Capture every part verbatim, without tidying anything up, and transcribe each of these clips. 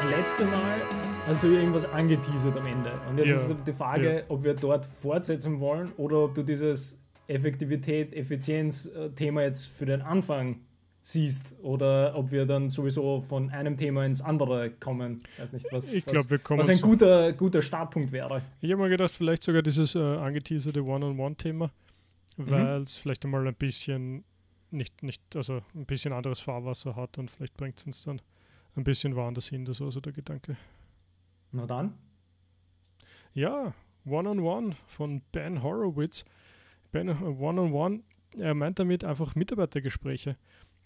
das letzte Mal hast du irgendwas angeteasert am Ende. Und jetzt ja. ist die Frage, ja. ob wir dort fortsetzen wollen oder ob du dieses Effektivität, Effizienz-Thema jetzt für den Anfang siehst oder ob wir dann sowieso von einem Thema ins andere kommen. Weiß nicht, was, ich glaub, was, wir kommen was ein guter, guter Startpunkt wäre. Ich habe mir gedacht, vielleicht sogar dieses äh, angeteaserte One-on-One-Thema, weil es mhm. vielleicht einmal ein bisschen nicht, nicht, also ein bisschen anderes Fahrwasser hat und vielleicht bringt es uns dann ein bisschen woanders hin. Das war so der Gedanke. Na dann? Ja, One-on-One von Ben Horowitz. Ben One-on-One, er meint damit einfach Mitarbeitergespräche.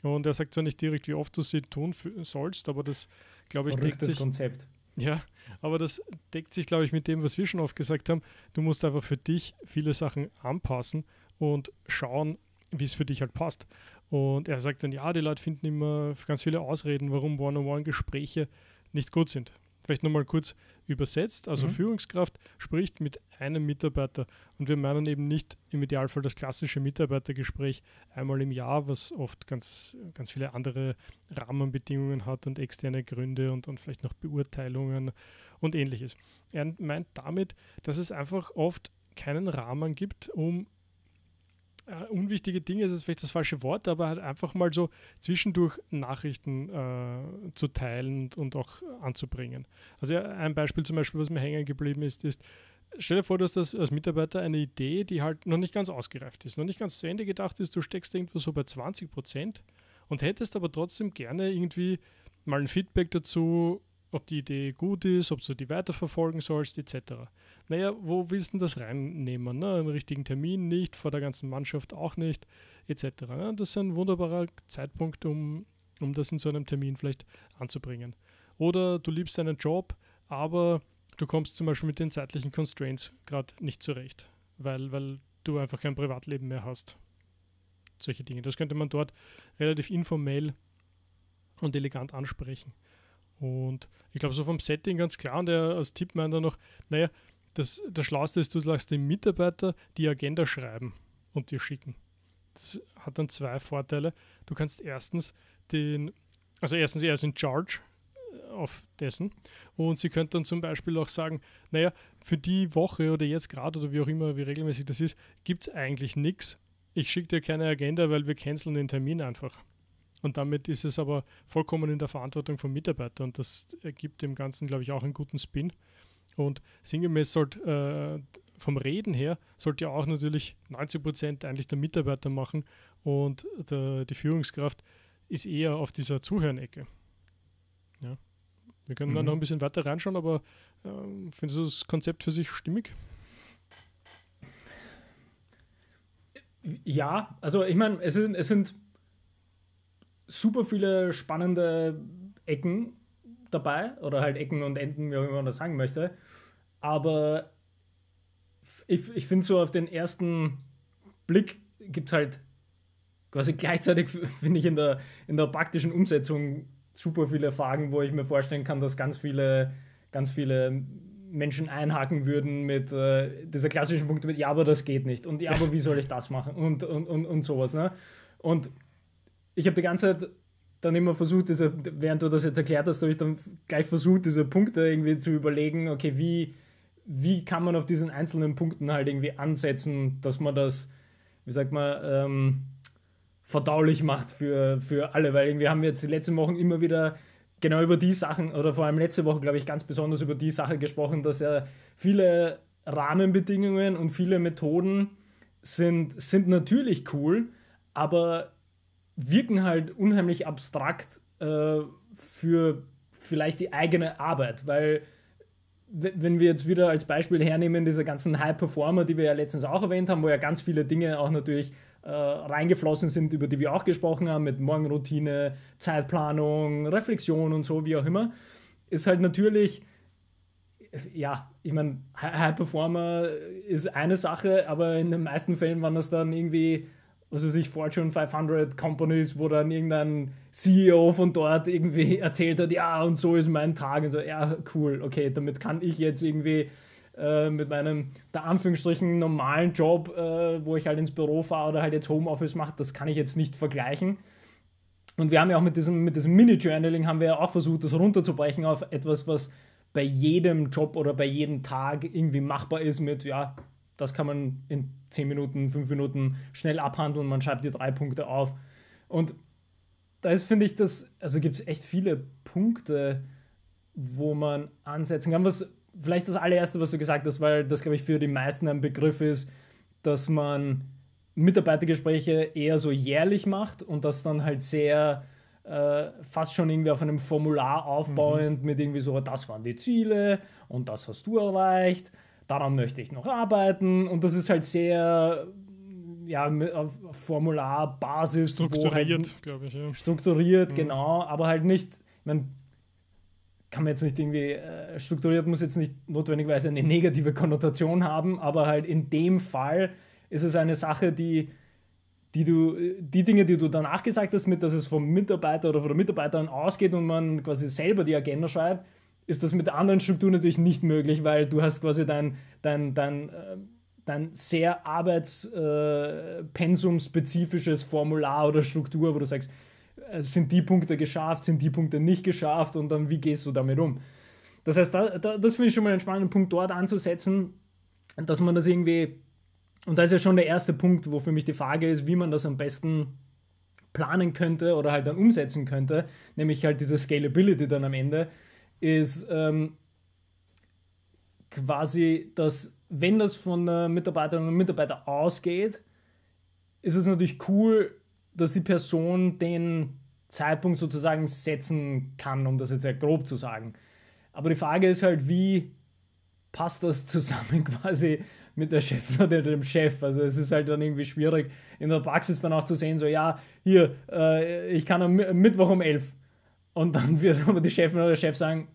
Und er sagt zwar nicht direkt, wie oft du sie tun sollst, aber das, glaube ich, deckt sich... Konzept. Ja, aber das deckt sich, glaube ich, mit dem, was wir schon oft gesagt haben. Du musst einfach für dich viele Sachen anpassen und schauen, wie es für dich halt passt. Und er sagt dann, ja, die Leute finden immer ganz viele Ausreden, warum One-on-One-Gespräche nicht gut sind. Vielleicht nochmal kurz übersetzt. Also mhm. Führungskraft spricht mit einem Mitarbeiter. Und wir meinen eben nicht im Idealfall das klassische Mitarbeitergespräch einmal im Jahr, was oft ganz, ganz viele andere Rahmenbedingungen hat und externe Gründe und, und vielleicht noch Beurteilungen und Ähnliches. Er meint damit, dass es einfach oft keinen Rahmen gibt, um Uh, unwichtige Dinge, das ist vielleicht das falsche Wort, aber halt einfach mal so zwischendurch Nachrichten uh, zu teilen und, und auch anzubringen. Also ja, ein Beispiel zum Beispiel, was mir hängen geblieben ist, ist, stell dir vor, dass das als Mitarbeiter eine Idee, die halt noch nicht ganz ausgereift ist, noch nicht ganz zu Ende gedacht ist, du steckst irgendwo so bei zwanzig Prozent und hättest aber trotzdem gerne irgendwie mal ein Feedback dazu, ob die Idee gut ist, ob du die weiterverfolgen sollst, et cetera. Naja, wo willst du das reinnehmen? Ne? Einen richtigen Termin nicht, vor der ganzen Mannschaft auch nicht, et cetera. Das ist ein wunderbarer Zeitpunkt, um, um das in so einem Termin vielleicht anzubringen. Oder du liebst deinen Job, aber du kommst zum Beispiel mit den zeitlichen Constraints gerade nicht zurecht, weil, weil du einfach kein Privatleben mehr hast. Solche Dinge. Das könnte man dort relativ informell und elegant ansprechen. Und ich glaube, so vom Setting ganz klar, und er als Tipp meint dann noch, naja, das, das Schlauste ist, du sagst dem Mitarbeiter die Agenda schreiben und dir schicken. Das hat dann zwei Vorteile. Du kannst erstens den, also erstens er ist in charge auf dessen und sie könnte dann zum Beispiel auch sagen, naja, für die Woche oder jetzt gerade oder wie auch immer, wie regelmäßig das ist, gibt es eigentlich nichts. Ich schicke dir keine Agenda, weil wir canceln den Termin einfach. Und damit ist es aber vollkommen in der Verantwortung vom Mitarbeiter und das ergibt dem Ganzen, glaube ich, auch einen guten Spin. Und sinngemäß sollte äh, vom Reden her, sollte ja auch natürlich neunzig Prozent eigentlich der Mitarbeiter machen und der, die Führungskraft ist eher auf dieser Zuhörenecke. Ja. Wir können mhm. dann noch ein bisschen weiter reinschauen, aber äh, findest du das Konzept für sich stimmig? Ja, also ich meine, es sind, es sind super viele spannende Ecken dabei oder halt Ecken und Enden, wie auch immer man das sagen möchte, aber ich, ich finde so auf den ersten Blick gibt es halt quasi gleichzeitig, finde ich, in der, in der praktischen Umsetzung super viele Fragen, wo ich mir vorstellen kann, dass ganz viele, ganz viele Menschen einhaken würden mit äh, dieser klassischen Punkte mit, ja, aber das geht nicht und ja, aber wie soll ich das machen und, und, und, und sowas, ne? Und ich habe die ganze Zeit dann immer versucht, diese, während du das jetzt erklärt hast, habe ich dann gleich versucht, diese Punkte irgendwie zu überlegen, okay, wie, wie kann man auf diesen einzelnen Punkten halt irgendwie ansetzen, dass man das, wie sagt man, ähm, verdaulich macht für, für alle, weil irgendwie haben wir jetzt die letzten Wochen immer wieder genau über die Sachen, oder vor allem letzte Woche, glaube ich, ganz besonders über die Sache gesprochen, dass ja viele Rahmenbedingungen und viele Methoden sind, sind natürlich cool, aber wirken halt unheimlich abstrakt äh, für vielleicht die eigene Arbeit, weil w- wenn wir jetzt wieder als Beispiel hernehmen, diese ganzen High-Performer, die wir ja letztens auch erwähnt haben, wo ja ganz viele Dinge auch natürlich äh, reingeflossen sind, über die wir auch gesprochen haben, mit Morgenroutine, Zeitplanung, Reflexion und so, wie auch immer, ist halt natürlich, ja, ich meine, High-Performer ist eine Sache, aber in den meisten Fällen waren das dann irgendwie also sich Fortune fünfhundert Companies, wo dann irgendein C E O von dort irgendwie erzählt hat, ja, und so ist mein Tag. Und so, ja, cool, okay, damit kann ich jetzt irgendwie äh, mit meinem, der Anführungsstrichen, normalen Job, äh, wo ich halt ins Büro fahre oder halt jetzt Homeoffice mache, das kann ich jetzt nicht vergleichen. Und wir haben ja auch mit diesem, mit diesem Mini-Journaling haben wir ja auch versucht, das runterzubrechen auf etwas, was bei jedem Job oder bei jedem Tag irgendwie machbar ist mit, ja, das kann man in zehn Minuten, fünf Minuten schnell abhandeln, man schreibt die drei Punkte auf. Und da ist, finde ich, das, also gibt es echt viele Punkte, wo man ansetzen kann. Was vielleicht das allererste, was du gesagt hast, weil das, glaube ich, für die meisten ein Begriff ist, dass man Mitarbeitergespräche eher so jährlich macht und das dann halt sehr äh, fast schon irgendwie auf einem Formular aufbauend mhm. mit irgendwie so, das waren die Ziele und das hast du erreicht, daran möchte ich noch arbeiten, und das ist halt sehr ja, auf Formularbasis strukturiert, halt, glaube ich. Ja. Strukturiert, mhm. genau, aber halt nicht, ich meine, kann man jetzt nicht irgendwie, äh, strukturiert muss jetzt nicht notwendigerweise eine negative Konnotation haben, aber halt in dem Fall ist es eine Sache, die, die du, die Dinge, die du danach gesagt hast, mit dass es vom Mitarbeiter oder von der Mitarbeiterin ausgeht und man quasi selber die Agenda schreibt, ist das mit der anderen Struktur natürlich nicht möglich, weil du hast quasi dein, dein, dein, dein sehr arbeitspensumspezifisches Formular oder Struktur, wo du sagst, sind die Punkte geschafft, sind die Punkte nicht geschafft und dann wie gehst du damit um? Das heißt, da, da, das finde ich schon mal einen spannenden Punkt, dort anzusetzen, dass man das irgendwie. Und das ist ja schon der erste Punkt, wo für mich die Frage ist, wie man das am besten planen könnte oder halt dann umsetzen könnte, nämlich halt diese Scalability dann am Ende, ist ähm, quasi, dass wenn das von der Mitarbeiterinnen und Mitarbeiter ausgeht, ist es natürlich cool, dass die Person den Zeitpunkt sozusagen setzen kann, um das jetzt sehr grob zu sagen. Aber die Frage ist halt, wie passt das zusammen quasi mit der Chefin oder dem Chef? Also es ist halt dann irgendwie schwierig, in der Praxis dann auch zu sehen, so ja, hier, äh, ich kann am Mittwoch um elf. Und dann wird aber die Chefin oder der Chef sagen,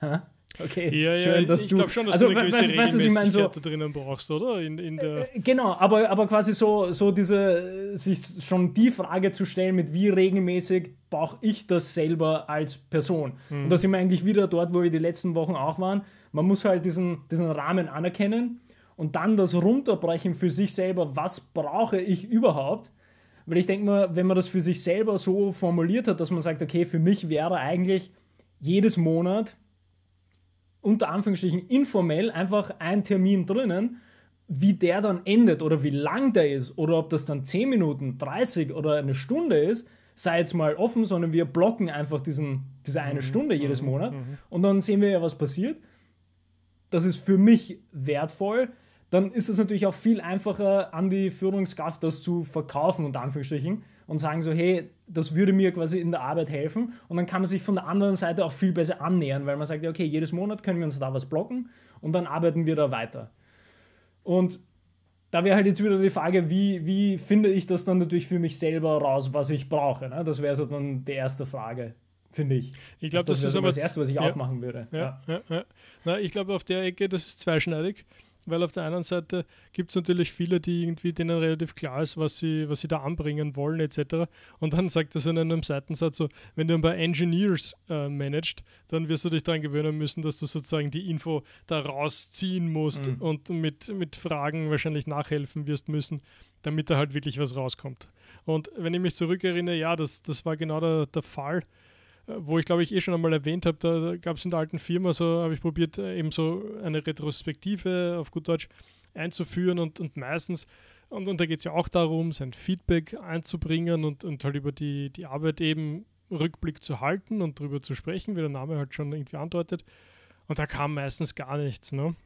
hä? Okay, ja, schön, ja, dass ich du... Ich glaube schon, dass also, du eine gewisse weißt, Regelmäßigkeit ich mein, so, da drinnen brauchst, oder? In, in der genau, aber, aber quasi so, so diese, sich schon die Frage zu stellen, mit wie regelmäßig brauche ich das selber als Person? Mhm. Und da sind wir eigentlich wieder dort, wo wir die letzten Wochen auch waren. Man muss halt diesen, diesen Rahmen anerkennen und dann das runterbrechen für sich selber, was brauche ich überhaupt? Weil ich denke mal, wenn man das für sich selber so formuliert hat, dass man sagt, okay, für mich wäre eigentlich jedes Monat unter Anführungsstrichen informell einfach ein Termin drinnen, wie der dann endet oder wie lang der ist oder ob das dann zehn Minuten, dreißig oder eine Stunde ist, sei jetzt mal offen, sondern wir blocken einfach diesen, diese eine mhm. Stunde jedes Monat mhm. und dann sehen wir ja, was passiert. Das ist für mich wertvoll. Dann ist es natürlich auch viel einfacher, an die Führungskraft das zu verkaufen, unter Anführungsstrichen, und sagen so, hey, das würde mir quasi in der Arbeit helfen. Und dann kann man sich von der anderen Seite auch viel besser annähern, weil man sagt, okay, jedes Monat können wir uns da was blocken und dann arbeiten wir da weiter. Und da wäre halt jetzt wieder die Frage, wie, wie finde ich das dann natürlich für mich selber raus, was ich brauche, ne? Das wäre so dann die erste Frage, finde ich. Ich glaube, das, das ist aber das Erste, was ich ja, aufmachen würde. Ja, ja. Ja, ja. Na, ich glaube, auf der Ecke, das ist zweischneidig. Weil auf der einen Seite gibt es natürlich viele, die irgendwie denen relativ klar ist, was sie, was sie da anbringen wollen et cetera. Und dann sagt das in einem Seitensatz so, wenn du ein paar Engineers äh, managst, dann wirst du dich daran gewöhnen müssen, dass du sozusagen die Info da rausziehen musst mhm. und mit, mit Fragen wahrscheinlich nachhelfen wirst müssen, damit da halt wirklich was rauskommt. Und wenn ich mich zurückerinnere, ja, das, das war genau der, der Fall, wo ich glaube ich eh schon einmal erwähnt habe, da gab es in der alten Firma, so habe ich probiert, eben so eine Retrospektive auf gut Deutsch einzuführen und, und meistens, und, und da geht es ja auch darum, sein Feedback einzubringen und, und halt über die, die Arbeit eben Rückblick zu halten und drüber zu sprechen, wie der Name halt schon irgendwie andeutet. Und da kam meistens gar nichts, ne?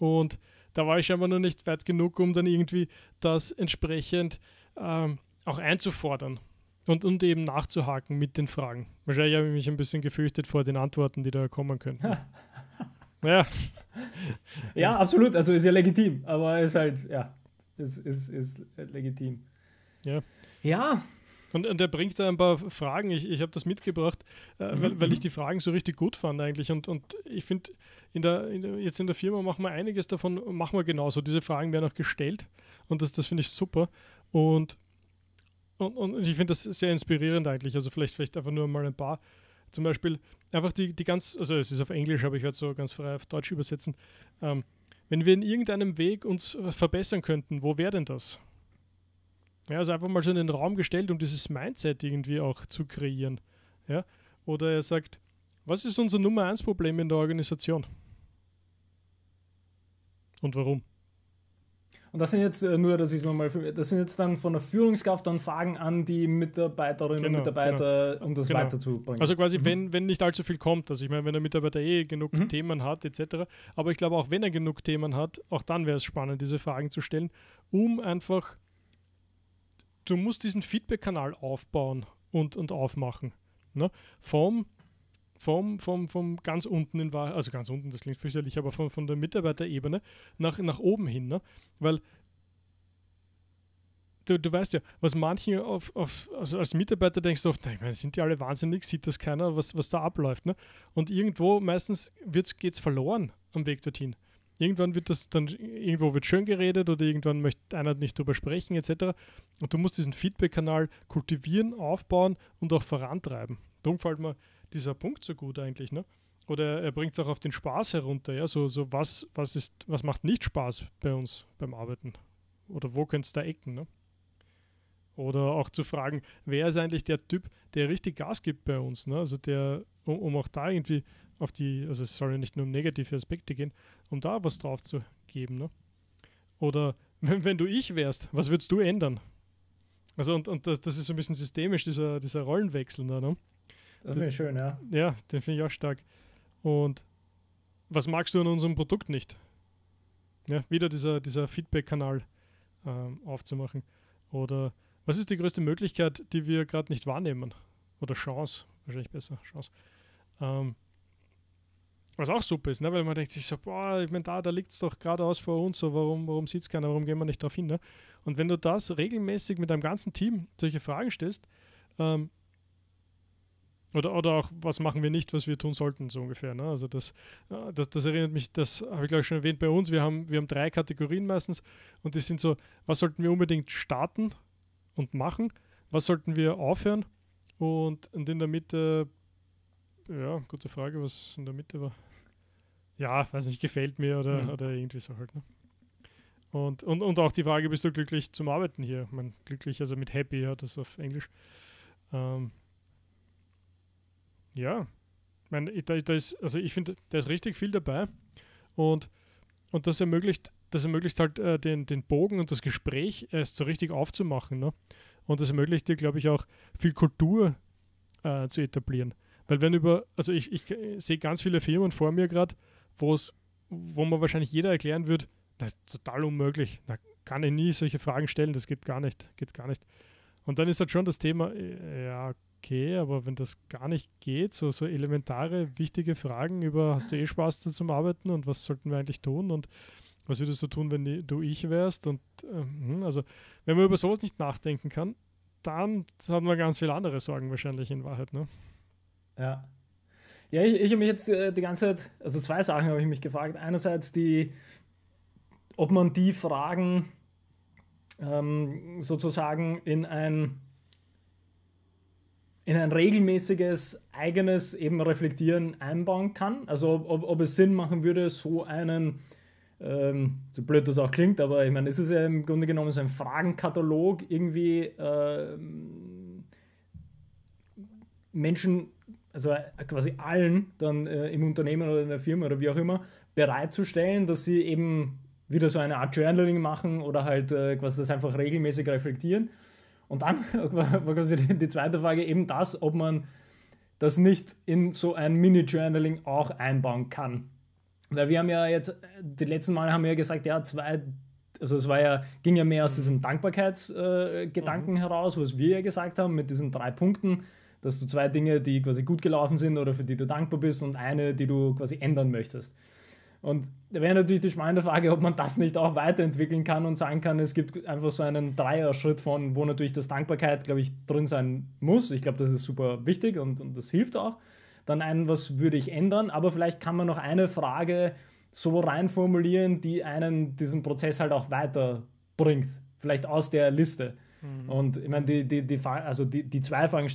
Und da war ich aber noch nicht weit genug, um dann irgendwie das entsprechend ähm, auch einzufordern. Und, und eben nachzuhaken mit den Fragen. Wahrscheinlich habe ich mich ein bisschen gefürchtet vor den Antworten, die da kommen könnten. Naja. Ja, absolut. Also ist ja legitim. Aber ist halt, ja, ist, ist, ist legitim. Ja. Ja. Und, und er bringt da ein paar Fragen. Ich, ich habe das mitgebracht, äh, mhm. weil, weil ich die Fragen so richtig gut fand eigentlich. Und, und ich finde, in der, in der, jetzt in der Firma machen wir einiges davon, machen wir genauso. Diese Fragen werden auch gestellt. Und das, das finde ich super. Und Und, und ich finde das sehr inspirierend eigentlich, also vielleicht, vielleicht einfach nur mal ein paar, zum Beispiel einfach die, die ganz, also es ist auf Englisch, aber ich werde es so ganz frei auf Deutsch übersetzen, ähm, wenn wir in irgendeinem Weg uns verbessern könnten, wo wäre denn das? Ja, also einfach mal so in den Raum gestellt, um dieses Mindset irgendwie auch zu kreieren. Ja? Oder er sagt, was ist unser Nummer eins Problem in der Organisation? Und warum? Und das sind jetzt nur, dass ich es nochmal, das sind jetzt dann von der Führungskraft dann Fragen an die Mitarbeiterinnen genau, und Mitarbeiter, genau. um das genau. weiterzubringen. Also quasi, mhm. wenn, wenn nicht allzu viel kommt. Also ich meine, wenn der Mitarbeiter eh genug mhm. Themen hat, et cetera. Aber ich glaube, auch wenn er genug Themen hat, auch dann wäre es spannend, diese Fragen zu stellen, um einfach, du musst diesen Feedback-Kanal aufbauen und, und aufmachen. Ne? Vom Vom, vom, vom ganz unten, in Wahrheit, also ganz unten, das klingt fürchterlich, aber von, von der Mitarbeiterebene nach, nach oben hin. Ne? Weil du, du weißt ja, was manche auf, auf, also als Mitarbeiter denkst du oft, ich meine, sind die alle wahnsinnig, sieht das keiner, was, was da abläuft. Ne? Und irgendwo meistens geht es verloren am Weg dorthin. Irgendwann wird das dann, irgendwo wird schön geredet oder irgendwann möchte einer nicht drüber sprechen et cetera. Und du musst diesen Feedback-Kanal kultivieren, aufbauen und auch vorantreiben. Darum fällt mir dieser Punkt so gut eigentlich, ne? Oder er bringt es auch auf den Spaß herunter, ja? So, so was, was ist, was macht nicht Spaß bei uns beim Arbeiten? Oder wo könnte es da ecken, ne? Oder auch zu fragen, wer ist eigentlich der Typ, der richtig Gas gibt bei uns, ne? Also der, um, um auch da irgendwie auf die, also es soll ja nicht nur um negative Aspekte gehen, um da was drauf zu geben, ne? Oder wenn, wenn du ich wärst, was würdest du ändern? Also und, und das, das ist so ein bisschen systemisch, dieser, dieser Rollenwechsel da, ne? Das finde ich schön, ja. Ja, den finde ich auch stark. Und was magst du an unserem Produkt nicht? Ja, wieder dieser, dieser Feedback-Kanal ähm, aufzumachen. Oder was ist die größte Möglichkeit, die wir gerade nicht wahrnehmen? Oder Chance, wahrscheinlich besser, Chance. Ähm, was auch super ist, ne? Weil man denkt sich so, boah, ich meine, da, da liegt es doch geradeaus vor uns, so, warum, warum sieht es keiner, warum gehen wir nicht drauf hin? Ne? Und wenn du das regelmäßig mit deinem ganzen Team solche Fragen stellst, ähm, Oder, oder auch, was machen wir nicht, was wir tun sollten, so ungefähr. Ne? Also das, das, das erinnert mich, das habe ich glaube ich schon erwähnt bei uns, wir haben, wir haben drei Kategorien meistens und die sind so, was sollten wir unbedingt starten und machen, was sollten wir aufhören und, und in der Mitte, ja, gute Frage, was in der Mitte war. Ja, weiß nicht, gefällt mir oder, mhm. oder irgendwie so halt. Ne? Und, und, und auch die Frage, bist du glücklich zum Arbeiten hier? Ich meine, glücklich, also mit happy, ja, das auf Englisch. Ähm, Ja, ich meine, da, da ist, also ich finde, da ist richtig viel dabei und, und das ermöglicht, das ermöglicht halt äh, den, den Bogen und das Gespräch erst so richtig aufzumachen, ne? Und das ermöglicht dir, glaube ich, auch viel Kultur äh, zu etablieren. Weil wenn über, also ich, ich sehe ganz viele Firmen vor mir gerade, wo es, wo man wahrscheinlich jeder erklären wird, das ist total unmöglich, da kann ich nie solche Fragen stellen, das geht gar nicht, geht gar nicht. Und dann ist halt schon das Thema, äh, ja, okay, aber wenn das gar nicht geht, so, so elementare, wichtige Fragen über, hast du eh Spaß da zum Arbeiten und was sollten wir eigentlich tun und was würdest du tun, wenn du ich wärst und ähm, also, wenn man über sowas nicht nachdenken kann, dann hat man ganz viele andere Sorgen wahrscheinlich in Wahrheit, ne? Ja. Ja, ich, ich habe mich jetzt äh, die ganze Zeit, also zwei Sachen habe ich mich gefragt. Einerseits die, ob man die Fragen ähm, sozusagen in ein in ein regelmäßiges, eigenes eben Reflektieren einbauen kann. Also ob, ob, ob es Sinn machen würde, so einen, ähm, so blöd das auch klingt, aber ich meine, es ist ja im Grunde genommen so ein Fragenkatalog, irgendwie äh, Menschen, also quasi allen dann äh, im Unternehmen oder in der Firma oder wie auch immer, bereitzustellen, dass sie eben wieder so eine Art Journaling machen oder halt äh, quasi das einfach regelmäßig reflektieren. Und dann war quasi die zweite Frage eben das, ob man das nicht in so ein Mini-Journaling auch einbauen kann. Weil wir haben ja jetzt, die letzten Mal haben wir ja gesagt, ja, zwei, also es war ja, ging ja mehr aus diesem Dankbarkeitsgedanken äh, mhm. heraus, was wir ja gesagt haben, mit diesen drei Punkten, dass du zwei Dinge, die quasi gut gelaufen sind oder für die du dankbar bist und eine, die du quasi ändern möchtest. Und da wäre natürlich die spannende Frage, ob man das nicht auch weiterentwickeln kann und sagen kann, es gibt einfach so einen Dreier-Schritt von, wo natürlich das Dankbarkeit, glaube ich, drin sein muss. Ich glaube, das ist super wichtig und, und das hilft auch. Dann einen, was würde ich ändern? Aber vielleicht kann man noch eine Frage so reinformulieren, die einen diesen Prozess halt auch weiterbringt. Vielleicht aus der Liste. Mhm. Und ich meine, die, die, die, also die, die zwei Fragen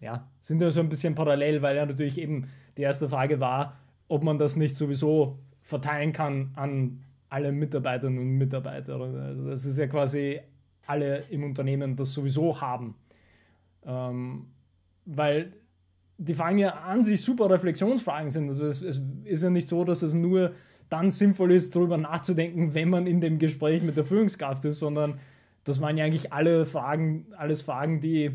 ja, sind ja so ein bisschen parallel, weil ja natürlich eben die erste Frage war, ob man das nicht sowieso verteilen kann an alle Mitarbeiterinnen und Mitarbeiter. Also das ist ja quasi alle im Unternehmen das sowieso haben. Ähm, weil die Fragen ja an sich super Reflexionsfragen sind. Also es, es ist ja nicht so, dass es nur dann sinnvoll ist, darüber nachzudenken, wenn man in dem Gespräch mit der Führungskraft ist, sondern das waren ja eigentlich alle Fragen, alles Fragen, die,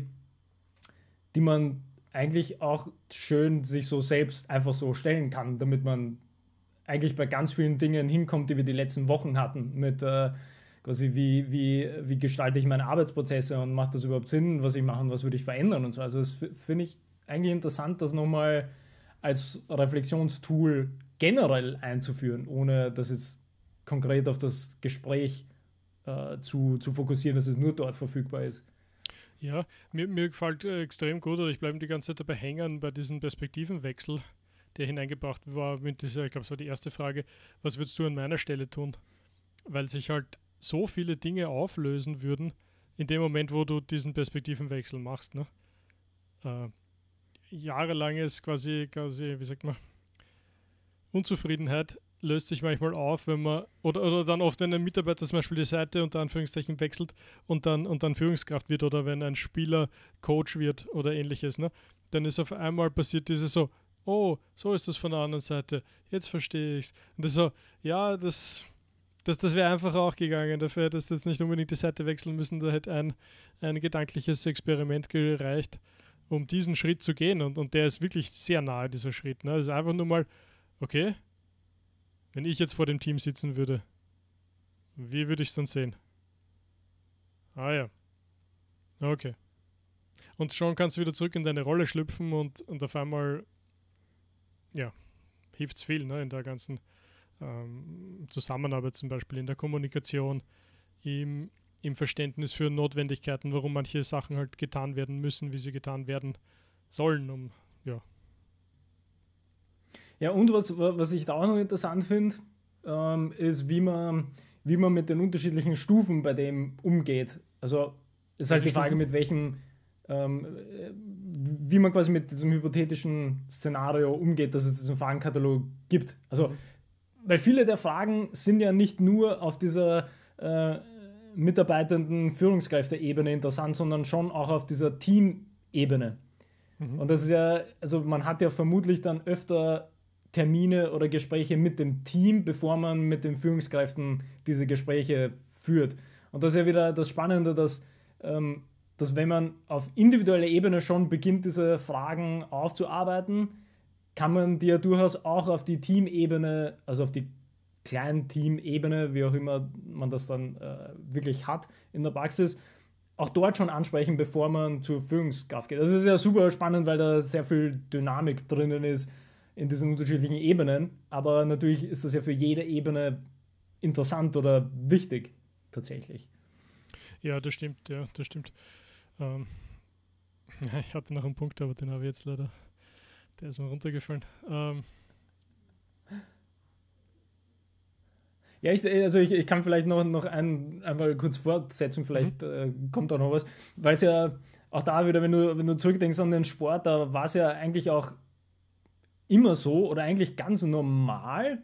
die man eigentlich auch schön sich so selbst einfach so stellen kann, damit man eigentlich bei ganz vielen Dingen hinkommt, die wir die letzten Wochen hatten, mit äh, quasi wie, wie, wie gestalte ich meine Arbeitsprozesse und macht das überhaupt Sinn, was ich mache und was würde ich verändern und so. Also das finde ich eigentlich interessant, das nochmal als Reflexionstool generell einzuführen, ohne das jetzt konkret auf das Gespräch äh, zu, zu fokussieren, dass es nur dort verfügbar ist. Ja, mir, mir gefällt äh, extrem gut, oder ich bleibe die ganze Zeit dabei hängen bei diesem Perspektivenwechsel, der hineingebracht war mit dieser, ich glaube, es war die erste Frage, was würdest du an meiner Stelle tun? Weil sich halt so viele Dinge auflösen würden, in dem Moment, wo du diesen Perspektivenwechsel machst. Ne? Äh, jahrelanges quasi, quasi, wie sagt man, Unzufriedenheit löst sich manchmal auf, wenn man, oder, oder dann oft, wenn ein Mitarbeiter zum Beispiel die Seite unter Anführungszeichen wechselt und dann, und dann Führungskraft wird oder wenn ein Spieler Coach wird oder ähnliches, ne? Dann ist auf einmal passiert dieses so, oh, so ist das von der anderen Seite, jetzt verstehe ich's. Und das so, ja, das, das, das wäre einfach auch gegangen, dafür hättest du jetzt nicht unbedingt die Seite wechseln müssen, da hätte ein, ein gedankliches Experiment gereicht, um diesen Schritt zu gehen und, und der ist wirklich sehr nahe, dieser Schritt, ne? Das ist einfach nur mal, okay, wenn ich jetzt vor dem Team sitzen würde, wie würde ich es dann sehen? Ah ja, okay. Und schon kannst du wieder zurück in deine Rolle schlüpfen und, und auf einmal, ja, hilft es viel, ne, in der ganzen ähm, Zusammenarbeit zum Beispiel, in der Kommunikation, im, im Verständnis für Notwendigkeiten, warum manche Sachen halt getan werden müssen, wie sie getan werden sollen, um, ja. Ja, und was, was ich da auch noch interessant finde, ähm, ist, wie man, wie man mit den unterschiedlichen Stufen bei dem umgeht. Also ist halt die Frage, mit welchem, ähm, wie man quasi mit diesem hypothetischen Szenario umgeht, dass es diesen Fragenkatalog gibt. Also, mhm. weil viele der Fragen sind ja nicht nur auf dieser äh, mitarbeitenden Führungskräfte-Ebene interessant, sondern schon auch auf dieser Team-Ebene. Mhm. Und das ist ja, also man hat ja vermutlich dann öfter Termine oder Gespräche mit dem Team, bevor man mit den Führungskräften diese Gespräche führt. Und das ist ja wieder das Spannende, dass, ähm, dass wenn man auf individueller Ebene schon beginnt, diese Fragen aufzuarbeiten, kann man die ja durchaus auch auf die Teamebene, also auf die kleinen Teamebene, wie auch immer man das dann äh, wirklich hat in der Praxis, auch dort schon ansprechen, bevor man zur Führungskraft geht. Also das ist ja super spannend, weil da sehr viel Dynamik drinnen ist, in diesen unterschiedlichen Ebenen, aber natürlich ist das ja für jede Ebene interessant oder wichtig, tatsächlich. Ja, das stimmt, ja, das stimmt. Ähm, ich hatte noch einen Punkt, aber den habe ich jetzt leider, der ist mir runtergefallen. Ähm. Ja, ich, also ich, ich kann vielleicht noch, noch ein, einmal kurz fortsetzen, vielleicht mhm. äh, kommt da noch was, weil es ja auch da wieder, wenn du, wenn du zurückdenkst an den Sport, da war es ja eigentlich auch immer so oder eigentlich ganz normal,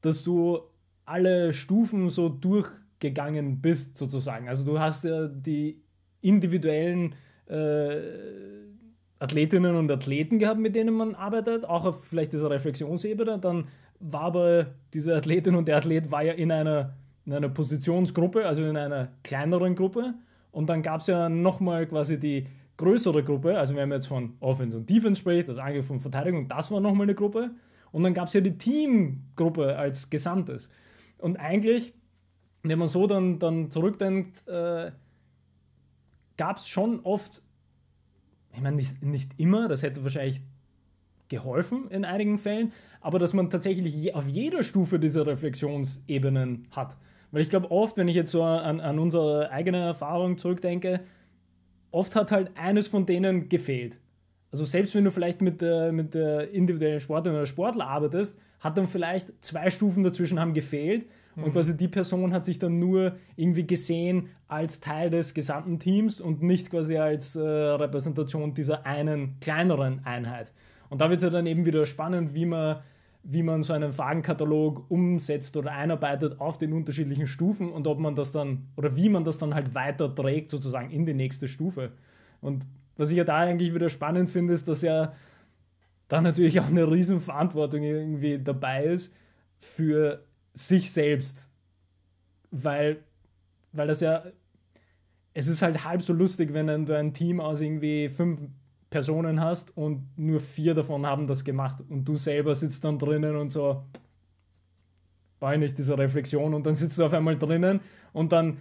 dass du alle Stufen so durchgegangen bist sozusagen. Also du hast ja die individuellen äh, Athletinnen und Athleten gehabt, mit denen man arbeitet, auch auf vielleicht dieser Reflexionsebene. Dann war aber diese Athletin und der Athlet war ja in einer, in einer Positionsgruppe, also in einer kleineren Gruppe. Und dann gab es ja nochmal quasi die größere Gruppe, also wenn man jetzt von Offense und Defense spricht, also Angriff und Verteidigung, das war nochmal eine Gruppe und dann gab es ja die Teamgruppe als Gesamtes und eigentlich, wenn man so dann, dann zurückdenkt, äh, gab es schon oft, ich meine nicht, nicht immer, das hätte wahrscheinlich geholfen in einigen Fällen, aber dass man tatsächlich je, auf jeder Stufe diese Reflexionsebenen hat, weil ich glaube oft, wenn ich jetzt so an, an unsere eigene Erfahrung zurückdenke, oft hat halt eines von denen gefehlt. Also selbst wenn du vielleicht mit der, mit der individuellen Sportlerin oder Sportler arbeitest, hat dann vielleicht zwei Stufen dazwischen haben gefehlt und mhm. quasi die Person hat sich dann nur irgendwie gesehen als Teil des gesamten Teams und nicht quasi als äh, Repräsentation dieser einen kleineren Einheit. Und da wird es ja dann eben wieder spannend, wie man, wie man so einen Fragenkatalog umsetzt oder einarbeitet auf den unterschiedlichen Stufen und ob man das dann, oder wie man das dann halt weiter trägt sozusagen in die nächste Stufe. Und was ich ja da eigentlich wieder spannend finde, ist, dass ja da natürlich auch eine Riesenverantwortung irgendwie dabei ist für sich selbst, weil, weil das ja, es ist halt halb so lustig, wenn du ein Team aus irgendwie fünf Personen hast und nur vier davon haben das gemacht und du selber sitzt dann drinnen und so, war nicht diese Reflexion, und dann sitzt du auf einmal drinnen und dann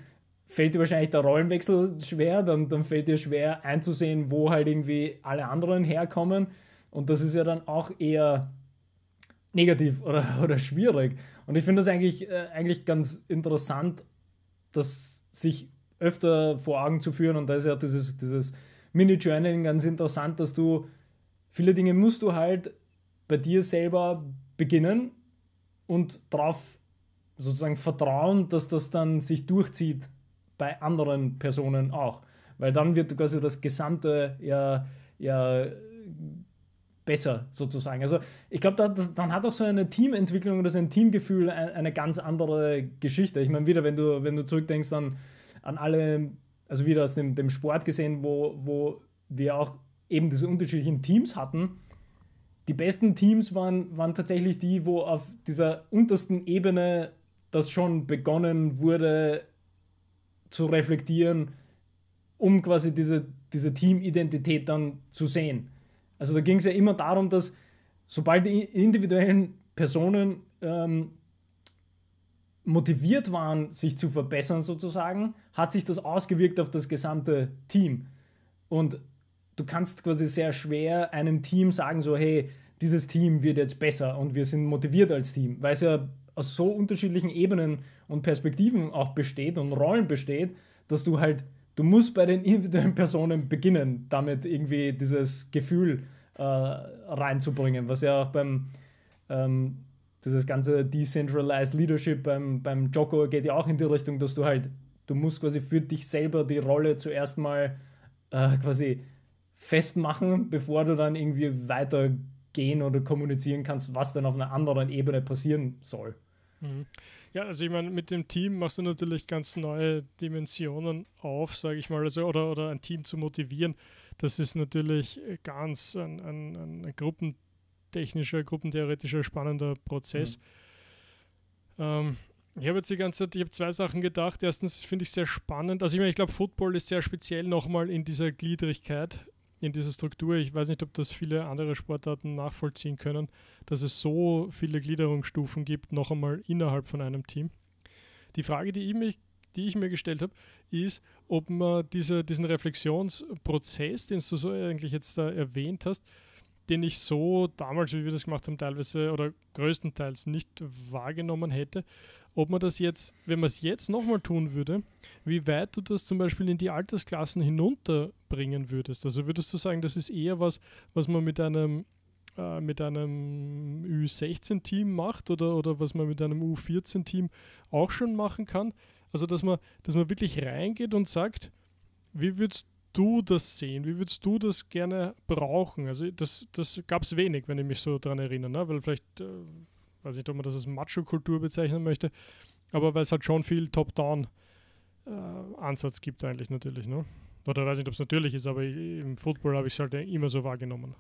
fällt dir wahrscheinlich der Rollenwechsel schwer, dann, dann fällt dir schwer einzusehen, wo halt irgendwie alle anderen herkommen, und das ist ja dann auch eher negativ oder, oder schwierig. Und ich finde das eigentlich, äh, eigentlich ganz interessant, das sich öfter vor Augen zu führen, und da ist ja dieses, dieses Mini-Journaling ganz interessant, dass du, viele Dinge musst du halt bei dir selber beginnen und darauf sozusagen vertrauen, dass das dann sich durchzieht bei anderen Personen auch, weil dann wird quasi das Gesamte ja, ja besser sozusagen. Also ich glaube, da, dann hat auch so eine Teamentwicklung oder so ein Teamgefühl eine ganz andere Geschichte. Ich meine wieder, wenn du, wenn du zurückdenkst an, an alle, also wieder aus dem, dem Sport gesehen, wo, wo wir auch eben diese unterschiedlichen Teams hatten, die besten Teams waren, waren tatsächlich die, wo auf dieser untersten Ebene das schon begonnen wurde zu reflektieren, um quasi diese, diese Teamidentität dann zu sehen. Also da ging es ja immer darum, dass sobald die individuellen Personen ähm, motiviert waren, sich zu verbessern sozusagen, hat sich das ausgewirkt auf das gesamte Team. Und du kannst quasi sehr schwer einem Team sagen, so hey, dieses Team wird jetzt besser und wir sind motiviert als Team, weil es ja aus so unterschiedlichen Ebenen und Perspektiven auch besteht und Rollen besteht, dass du halt, du musst bei den individuellen Personen beginnen, damit irgendwie dieses Gefühl äh, reinzubringen, was ja auch beim ähm, dieses ganze Decentralized Leadership beim, beim Joko geht ja auch in die Richtung, dass du halt, du musst quasi für dich selber die Rolle zuerst mal äh, quasi festmachen, bevor du dann irgendwie weitergehen oder kommunizieren kannst, was dann auf einer anderen Ebene passieren soll. Ja, also ich meine, mit dem Team machst du natürlich ganz neue Dimensionen auf, sage ich mal, also, oder, oder ein Team zu motivieren. Das ist natürlich ganz ein, ein, ein gruppentechnischer, gruppentheoretischer, spannender Prozess. Mhm. Ähm, ich habe jetzt die ganze Zeit, ich habe zwei Sachen gedacht. Erstens finde ich sehr spannend, also ich meine, ich glaube, Football ist sehr speziell nochmal in dieser Gliedrigkeit, in dieser Struktur. Ich weiß nicht, ob das viele andere Sportarten nachvollziehen können, dass es so viele Gliederungsstufen gibt, noch einmal innerhalb von einem Team. Die Frage, die ich, mich, die ich mir gestellt habe, ist, ob man diese, diesen Reflexionsprozess, den du so eigentlich jetzt da erwähnt hast, den ich so damals, wie wir das gemacht haben, teilweise oder größtenteils nicht wahrgenommen hätte, ob man das jetzt, wenn man es jetzt nochmal tun würde, wie weit du das zum Beispiel in die Altersklassen hinunterbringen würdest. Also würdest du sagen, das ist eher was, was man mit einem, äh, mit einem U sechzehn-Team macht oder, oder was man mit einem U vierzehn-Team auch schon machen kann? Also dass man, dass man wirklich reingeht und sagt, wie würdest du du das sehen? Wie würdest du das gerne brauchen? Also das, das gab es wenig, wenn ich mich so daran erinnere, ne? Weil vielleicht, äh, weiß nicht, ob man das als Macho-Kultur bezeichnen möchte, aber weil es halt schon viel Top-Down-Ansatz äh, gibt eigentlich natürlich, ne? Oder weiß nicht, ob es natürlich ist, aber ich, im Football habe ich es halt immer so wahrgenommen.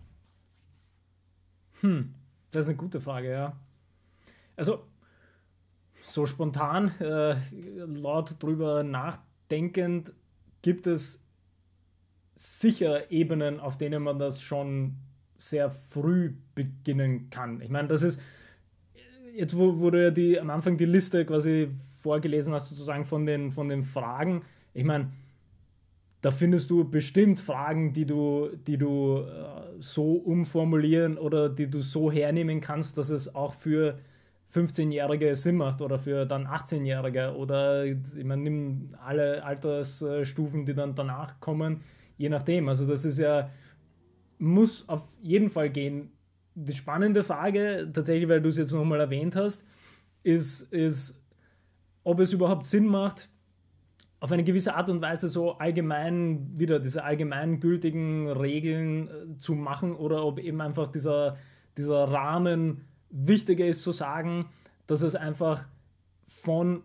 Hm, das ist eine gute Frage, ja. Also, so spontan, äh, laut drüber nachdenkend, gibt es sicher Ebenen, auf denen man das schon sehr früh beginnen kann. Ich meine, das ist, jetzt wo, wo du ja die, am Anfang die Liste quasi vorgelesen hast, sozusagen von den, von den Fragen, ich meine, da findest du bestimmt Fragen, die du, die du äh, so umformulieren oder die du so hernehmen kannst, dass es auch für fünfzehnjährige Sinn macht oder für dann achtzehnjährige oder ich meine, nimm alle Altersstufen, die dann danach kommen, je nachdem, also das ist ja, muss auf jeden Fall gehen. Die spannende Frage, tatsächlich, weil du es jetzt nochmal erwähnt hast, ist, ist, ob es überhaupt Sinn macht, auf eine gewisse Art und Weise so allgemein wieder diese allgemeingültigen Regeln zu machen oder ob eben einfach dieser, dieser Rahmen Wichtiger ist zu sagen, dass es einfach von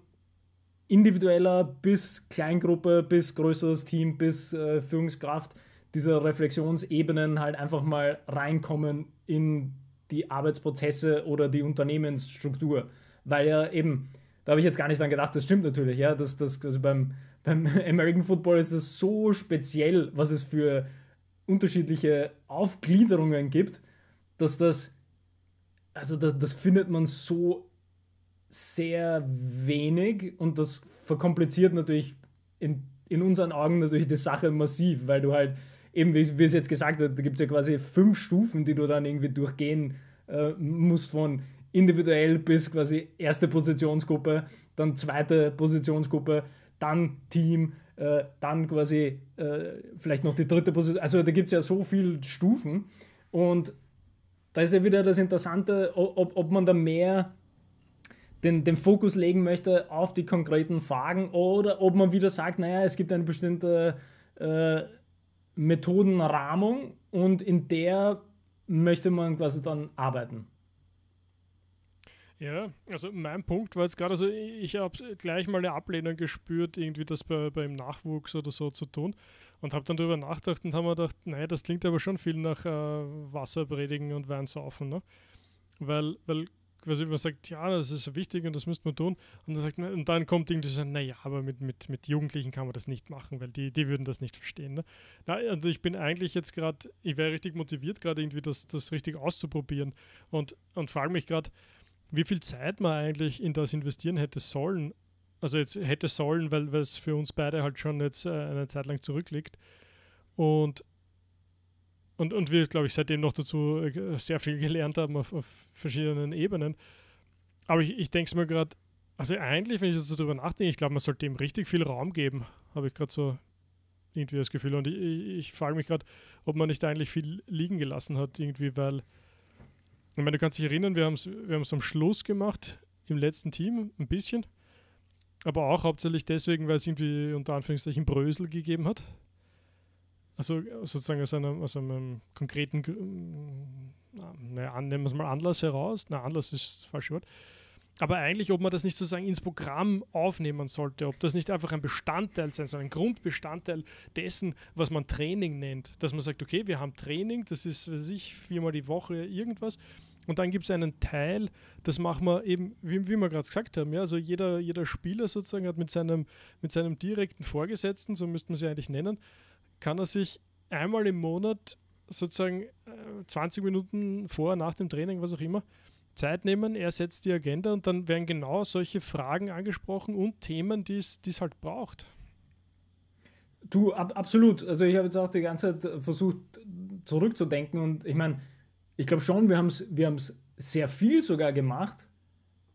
individueller bis Kleingruppe, bis größeres Team, bis äh, Führungskraft diese Reflexionsebenen halt einfach mal reinkommen in die Arbeitsprozesse oder die Unternehmensstruktur. Weil ja eben, da habe ich jetzt gar nicht dran gedacht, das stimmt natürlich, ja, dass das also beim, beim American Football ist es so speziell, was es für unterschiedliche Aufgliederungen gibt, dass das, also das, das findet man so sehr wenig und das verkompliziert natürlich in, in unseren Augen natürlich die Sache massiv, weil du halt eben, wie, wie es jetzt gesagt hat, da gibt es ja quasi fünf Stufen, die du dann irgendwie durchgehen äh, musst, von individuell bis quasi erste Positionsgruppe, dann zweite Positionsgruppe, dann Team, äh, dann quasi äh, vielleicht noch die dritte Position. Also da gibt es ja so viele Stufen und da ist ja wieder das Interessante, ob, ob man da mehr Den, den Fokus legen möchte auf die konkreten Fragen oder ob man wieder sagt, naja, es gibt eine bestimmte äh, Methodenrahmung und in der möchte man quasi dann arbeiten. Ja, also mein Punkt war jetzt gerade, also ich habe gleich mal eine Ablehnung gespürt, irgendwie das bei, beim Nachwuchs oder so zu tun und habe dann darüber nachgedacht und habe mir gedacht, nein, das klingt aber schon viel nach äh, Wasser predigen und Wein saufen, ne? Weil, weil quasi man sagt, ja, das ist wichtig und das müsste man tun. Und dann, sagt man, und dann kommt irgendwie so, naja, aber mit, mit, mit Jugendlichen kann man das nicht machen, weil die, die würden das nicht verstehen. Ne? Na, also ich bin eigentlich jetzt gerade, ich wäre richtig motiviert, gerade irgendwie das, das richtig auszuprobieren und, und frage mich gerade, wie viel Zeit man eigentlich in das investieren hätte sollen. Also jetzt hätte sollen, weil, weil es für uns beide halt schon jetzt äh, eine Zeit lang zurückliegt. Und Und, und wir, glaube ich, seitdem noch dazu sehr viel gelernt haben auf, auf verschiedenen Ebenen. Aber ich, ich denke es mir gerade, also eigentlich, wenn ich jetzt darüber nachdenke, ich glaube, man sollte dem richtig viel Raum geben, habe ich gerade so irgendwie das Gefühl. Und ich, ich, ich frage mich gerade, ob man nicht eigentlich viel liegen gelassen hat irgendwie, weil, ich meine, du kannst dich erinnern, wir haben es wir haben es am Schluss gemacht, im letzten Team, ein bisschen. Aber auch hauptsächlich deswegen, weil es irgendwie unter Anführungszeichen Brösel gegeben hat. Also sozusagen aus einem, aus einem konkreten, na, nehmen wir es mal Anlass heraus, na Anlass ist das falsche Wort, aber eigentlich, ob man das nicht sozusagen ins Programm aufnehmen sollte, ob das nicht einfach ein Bestandteil sein soll, ein Grundbestandteil dessen, was man Training nennt, dass man sagt, okay, wir haben Training, das ist, weiß ich, viermal die Woche irgendwas und dann gibt es einen Teil, das machen wir eben, wie, wie wir gerade gesagt haben, ja, also jeder, jeder Spieler sozusagen hat mit seinem, mit seinem direkten Vorgesetzten, so müsste man sie eigentlich nennen, kann er sich einmal im Monat sozusagen zwanzig Minuten vor, nach dem Training, was auch immer, Zeit nehmen, er setzt die Agenda und dann werden genau solche Fragen angesprochen und Themen, die es halt braucht. Du, ab, absolut. Also ich habe jetzt auch die ganze Zeit versucht zurückzudenken und ich meine, ich glaube schon, wir haben es wir haben's sehr viel sogar gemacht,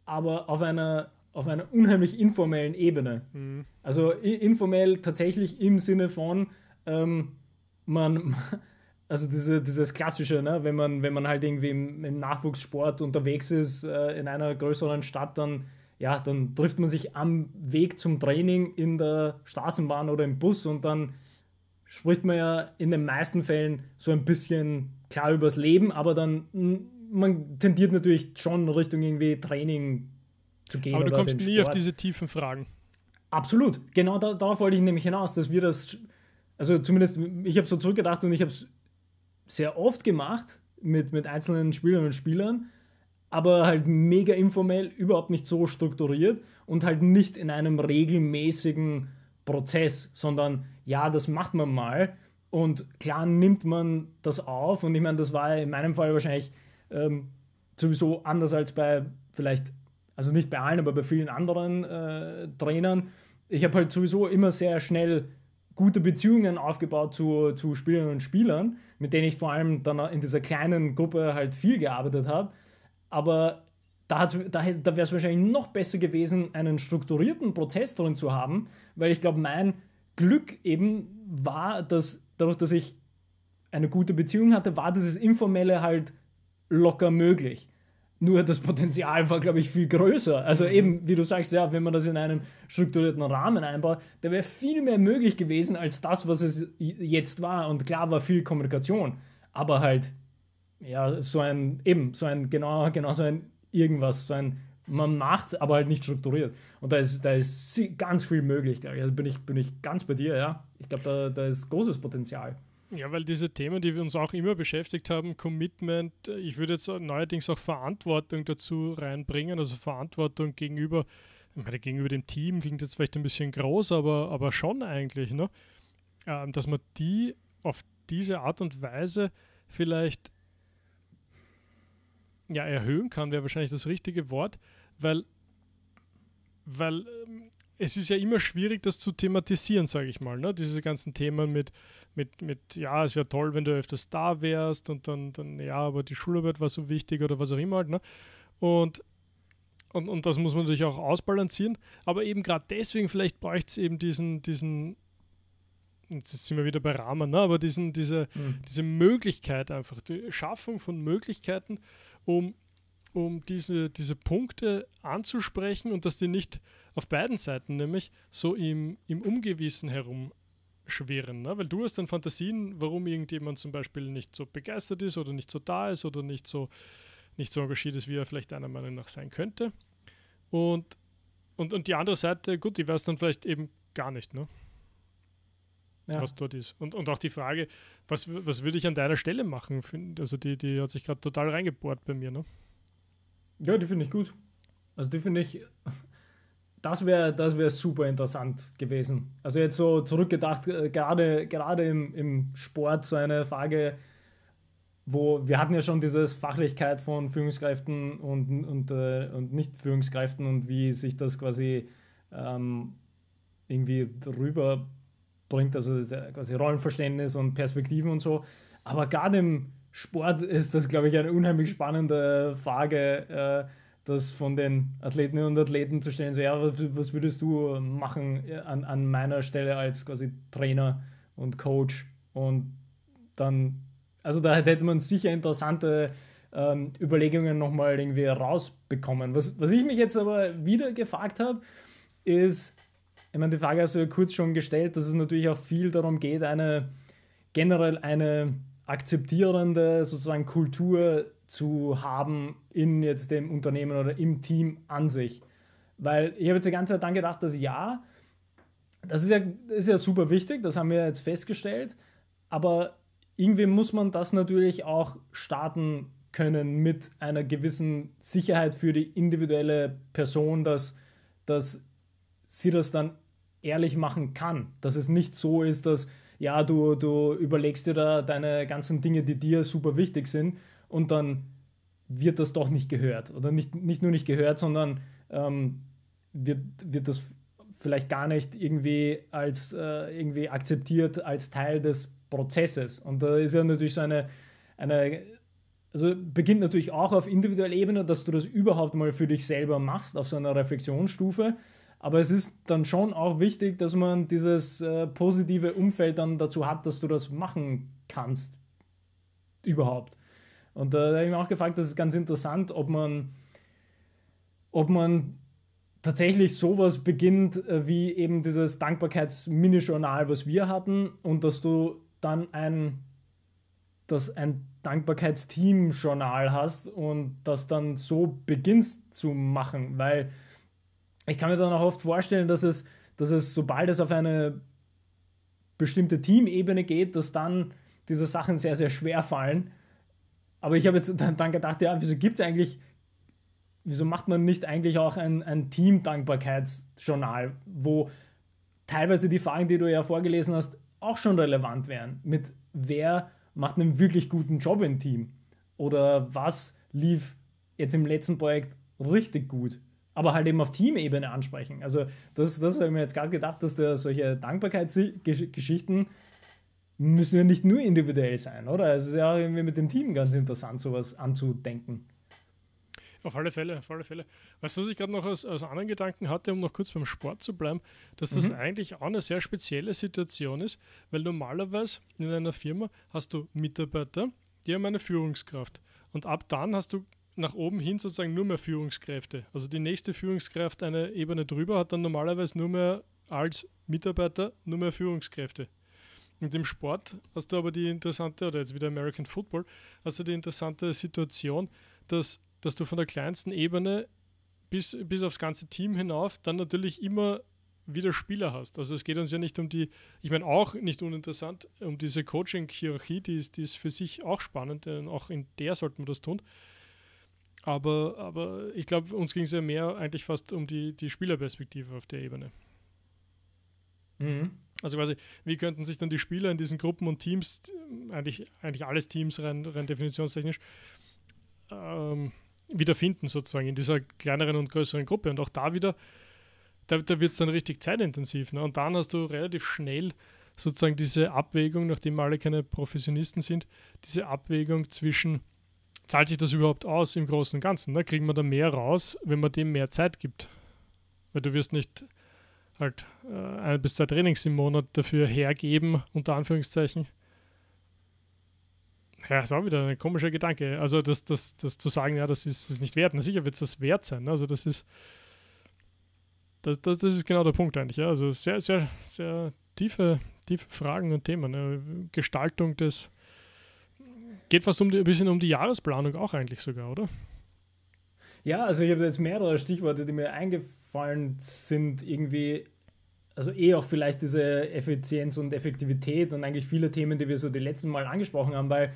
aber auf einer auf einer unheimlich informellen Ebene. Mhm. Also informell tatsächlich im Sinne von Ähm, man, also diese, dieses Klassische, ne? wenn, man, wenn man halt irgendwie im, im Nachwuchssport unterwegs ist, äh, in einer größeren Stadt, dann, ja, dann trifft man sich am Weg zum Training in der Straßenbahn oder im Bus und dann spricht man ja in den meisten Fällen so ein bisschen klar übers Leben, aber dann, man tendiert natürlich schon Richtung irgendwie Training zu gehen. Aber du kommst nie auf diese tiefen Fragen. Absolut, genau da, darauf wollte ich nämlich hinaus, dass wir das... Also zumindest, ich habe so zurückgedacht und ich habe es sehr oft gemacht mit, mit einzelnen Spielerinnen und Spielern, aber halt mega informell, überhaupt nicht so strukturiert und halt nicht in einem regelmäßigen Prozess, sondern ja, das macht man mal und klar nimmt man das auf und ich meine, das war in meinem Fall wahrscheinlich ähm, sowieso anders als bei vielleicht, also nicht bei allen, aber bei vielen anderen äh, Trainern. Ich habe halt sowieso immer sehr schnell gute Beziehungen aufgebaut zu, zu Spielerinnen und Spielern, mit denen ich vor allem dann in dieser kleinen Gruppe halt viel gearbeitet habe. Aber da, da, da wäre es wahrscheinlich noch besser gewesen, einen strukturierten Prozess drin zu haben, weil ich glaube, mein Glück eben war, dass dadurch, dass ich eine gute Beziehung hatte, war dieses Informelle halt locker möglich. Nur das Potenzial war, glaube ich, viel größer. Also eben, wie du sagst, ja, wenn man das in einem strukturierten Rahmen einbaut, da wäre viel mehr möglich gewesen als das, was es jetzt war. Und klar war viel Kommunikation, aber halt ja, so ein, eben, so ein, genau, genau so ein irgendwas, so ein, man macht, aber halt nicht strukturiert. Und da ist, da ist ganz viel möglich, glaube ich. Also bin ich, bin ich ganz bei dir, ja. Ich glaube, da, da ist großes Potenzial. Ja, weil diese Themen, die wir uns auch immer beschäftigt haben, Commitment, ich würde jetzt neuerdings auch Verantwortung dazu reinbringen, also Verantwortung gegenüber, ich meine, gegenüber dem Team klingt jetzt vielleicht ein bisschen groß, aber, aber schon eigentlich, ne? Ähm, dass man die auf diese Art und Weise vielleicht ja, erhöhen kann, wäre wahrscheinlich das richtige Wort, weil, weil ähm, es ist ja immer schwierig, das zu thematisieren, sage ich mal, ne? Diese ganzen Themen mit, mit, mit ja, es wäre toll, wenn du öfters da wärst und dann, dann ja, aber die Schularbeit war so wichtig oder was auch immer halt, ne? Und, und, und das muss man natürlich auch ausbalancieren, aber eben gerade deswegen vielleicht bräuchte es eben diesen, diesen jetzt sind wir wieder bei Rahmen, ne? Aber diesen, diese, mhm. diese Möglichkeit einfach, die Schaffung von Möglichkeiten, um, um diese, diese Punkte anzusprechen und dass die nicht auf beiden Seiten nämlich so im, im Ungewissen herumschwirren. Ne? Weil du hast dann Fantasien, warum irgendjemand zum Beispiel nicht so begeistert ist oder nicht so da ist oder nicht so, nicht so engagiert ist, wie er vielleicht deiner Meinung nach sein könnte. Und, und, und die andere Seite, gut, die weiß dann vielleicht eben gar nicht, ne? Ja. Was dort ist. Und, und auch die Frage, was, was würde ich an deiner Stelle machen? Also die, die hat sich gerade total reingebohrt bei mir, ne? Ja, die finde ich gut. Also die finde ich, das wäre das wär super interessant gewesen. Also jetzt so zurückgedacht, gerade, gerade im, im Sport so eine Frage, wo wir hatten ja schon dieses Fachlichkeit von Führungskräften und, und, äh, und Nicht-Führungskräften und wie sich das quasi ähm, irgendwie drüber bringt, also quasi Rollenverständnis und Perspektiven und so. Aber gerade im Sport ist das, glaube ich, eine unheimlich spannende Frage, äh, das von den Athletinnen und Athleten zu stellen, so, ja, was, was würdest du machen an, an meiner Stelle als quasi Trainer und Coach? Und dann, also da hätte man sicher interessante ähm, Überlegungen nochmal irgendwie rausbekommen. Was, was ich mich jetzt aber wieder gefragt habe, ist, ich meine, die Frage hast du ja kurz schon gestellt, dass es natürlich auch viel darum geht, eine generell eine akzeptierende sozusagen Kultur zu haben in jetzt dem Unternehmen oder im Team an sich. Weil ich habe jetzt die ganze Zeit dann gedacht, dass ja, das ist ja, ist ja super wichtig, das haben wir jetzt festgestellt, aber irgendwie muss man das natürlich auch starten können mit einer gewissen Sicherheit für die individuelle Person, dass das sie das dann ehrlich machen kann, dass es nicht so ist, dass ja, du, du überlegst dir da deine ganzen Dinge, die dir super wichtig sind und dann wird das doch nicht gehört oder nicht, nicht nur nicht gehört, sondern ähm, wird, wird das vielleicht gar nicht irgendwie als äh, irgendwie akzeptiert als Teil des Prozesses. Und da ist ja natürlich so eine, eine also beginnt natürlich auch auf individueller Ebene, dass du das überhaupt mal für dich selber machst, auf so einer Reflexionsstufe. Aber es ist dann schon auch wichtig, dass man dieses äh, positive Umfeld dann dazu hat, dass du das machen kannst. Überhaupt. Und äh, da habe ich mich auch gefragt, das ist ganz interessant, ob man, ob man tatsächlich sowas beginnt, äh, wie eben dieses Dankbarkeits-Mini-Journal, was wir hatten, und dass du dann ein, dass ein Dankbarkeitsteam-Journal hast und das dann so beginnst zu machen, weil ich kann mir dann auch oft vorstellen, dass es, dass es, sobald es auf eine bestimmte Teamebene geht, dass dann diese Sachen sehr, sehr schwer fallen. Aber ich habe jetzt dann gedacht, ja, wieso gibt es eigentlich, wieso macht man nicht eigentlich auch ein, ein Team-Dankbarkeitsjournal, wo teilweise die Fragen, die du ja vorgelesen hast, auch schon relevant wären. Mit wer macht einen wirklich guten Job im Team? Oder was lief jetzt im letzten Projekt richtig gut? Aber halt eben auf Teamebene ansprechen. Also das, das habe ich mir jetzt gerade gedacht, dass da solche Dankbarkeitsgeschichten müssen ja nicht nur individuell sein, oder? Es ist ja auch irgendwie mit dem Team ganz interessant, sowas anzudenken. Auf alle Fälle, auf alle Fälle. Weißt du, was ich gerade noch als, als anderen Gedanken hatte, um noch kurz beim Sport zu bleiben, dass das mhm. eigentlich auch eine sehr spezielle Situation ist, weil normalerweise in einer Firma hast du Mitarbeiter, die haben eine Führungskraft. Und ab dann hast du nach oben hin sozusagen nur mehr Führungskräfte. Also die nächste Führungskraft eine Ebene drüber hat dann normalerweise nur mehr als Mitarbeiter nur mehr Führungskräfte. Und im Sport hast du aber die interessante, oder jetzt wieder American Football, hast du die interessante Situation, dass, dass du von der kleinsten Ebene bis, bis aufs ganze Team hinauf dann natürlich immer wieder Spieler hast. Also es geht uns ja nicht um die, ich meine auch nicht uninteressant, um diese Coaching-Hierarchie, die ist, die ist für sich auch spannend, denn auch in der sollten wir das tun. Aber, aber ich glaube, uns ging es ja mehr eigentlich fast um die, die Spielerperspektive auf der Ebene. Mhm. Also quasi, wie könnten sich dann die Spieler in diesen Gruppen und Teams, eigentlich, eigentlich alles Teams rein, rein definitionstechnisch, ähm, wiederfinden sozusagen in dieser kleineren und größeren Gruppe. Und auch da wieder, da, da wird es dann richtig zeitintensiv. Ne? Und dann hast du relativ schnell sozusagen diese Abwägung, nachdem alle keine Professionisten sind, diese Abwägung zwischen, zahlt sich das überhaupt aus im Großen und Ganzen? Ne? Kriegen wir da mehr raus, wenn man dem mehr Zeit gibt? Weil du wirst nicht halt äh, ein bis zwei Trainings im Monat dafür hergeben, unter Anführungszeichen. Ja, ist auch wieder ein komischer Gedanke. Also das, das, das zu sagen, ja, das ist das nicht wert. Na, sicher wird es das wert sein. Also das ist das, das, das ist genau der Punkt eigentlich. Ja? Also sehr, sehr, sehr tiefe, tiefe Fragen und Themen. Ne? Gestaltung des Geht fast um die, ein bisschen um die Jahresplanung auch eigentlich sogar, oder? Ja, also ich habe jetzt mehrere Stichworte, die mir eingefallen sind, irgendwie, also eh auch vielleicht diese Effizienz und Effektivität und eigentlich viele Themen, die wir so die letzten Mal angesprochen haben, weil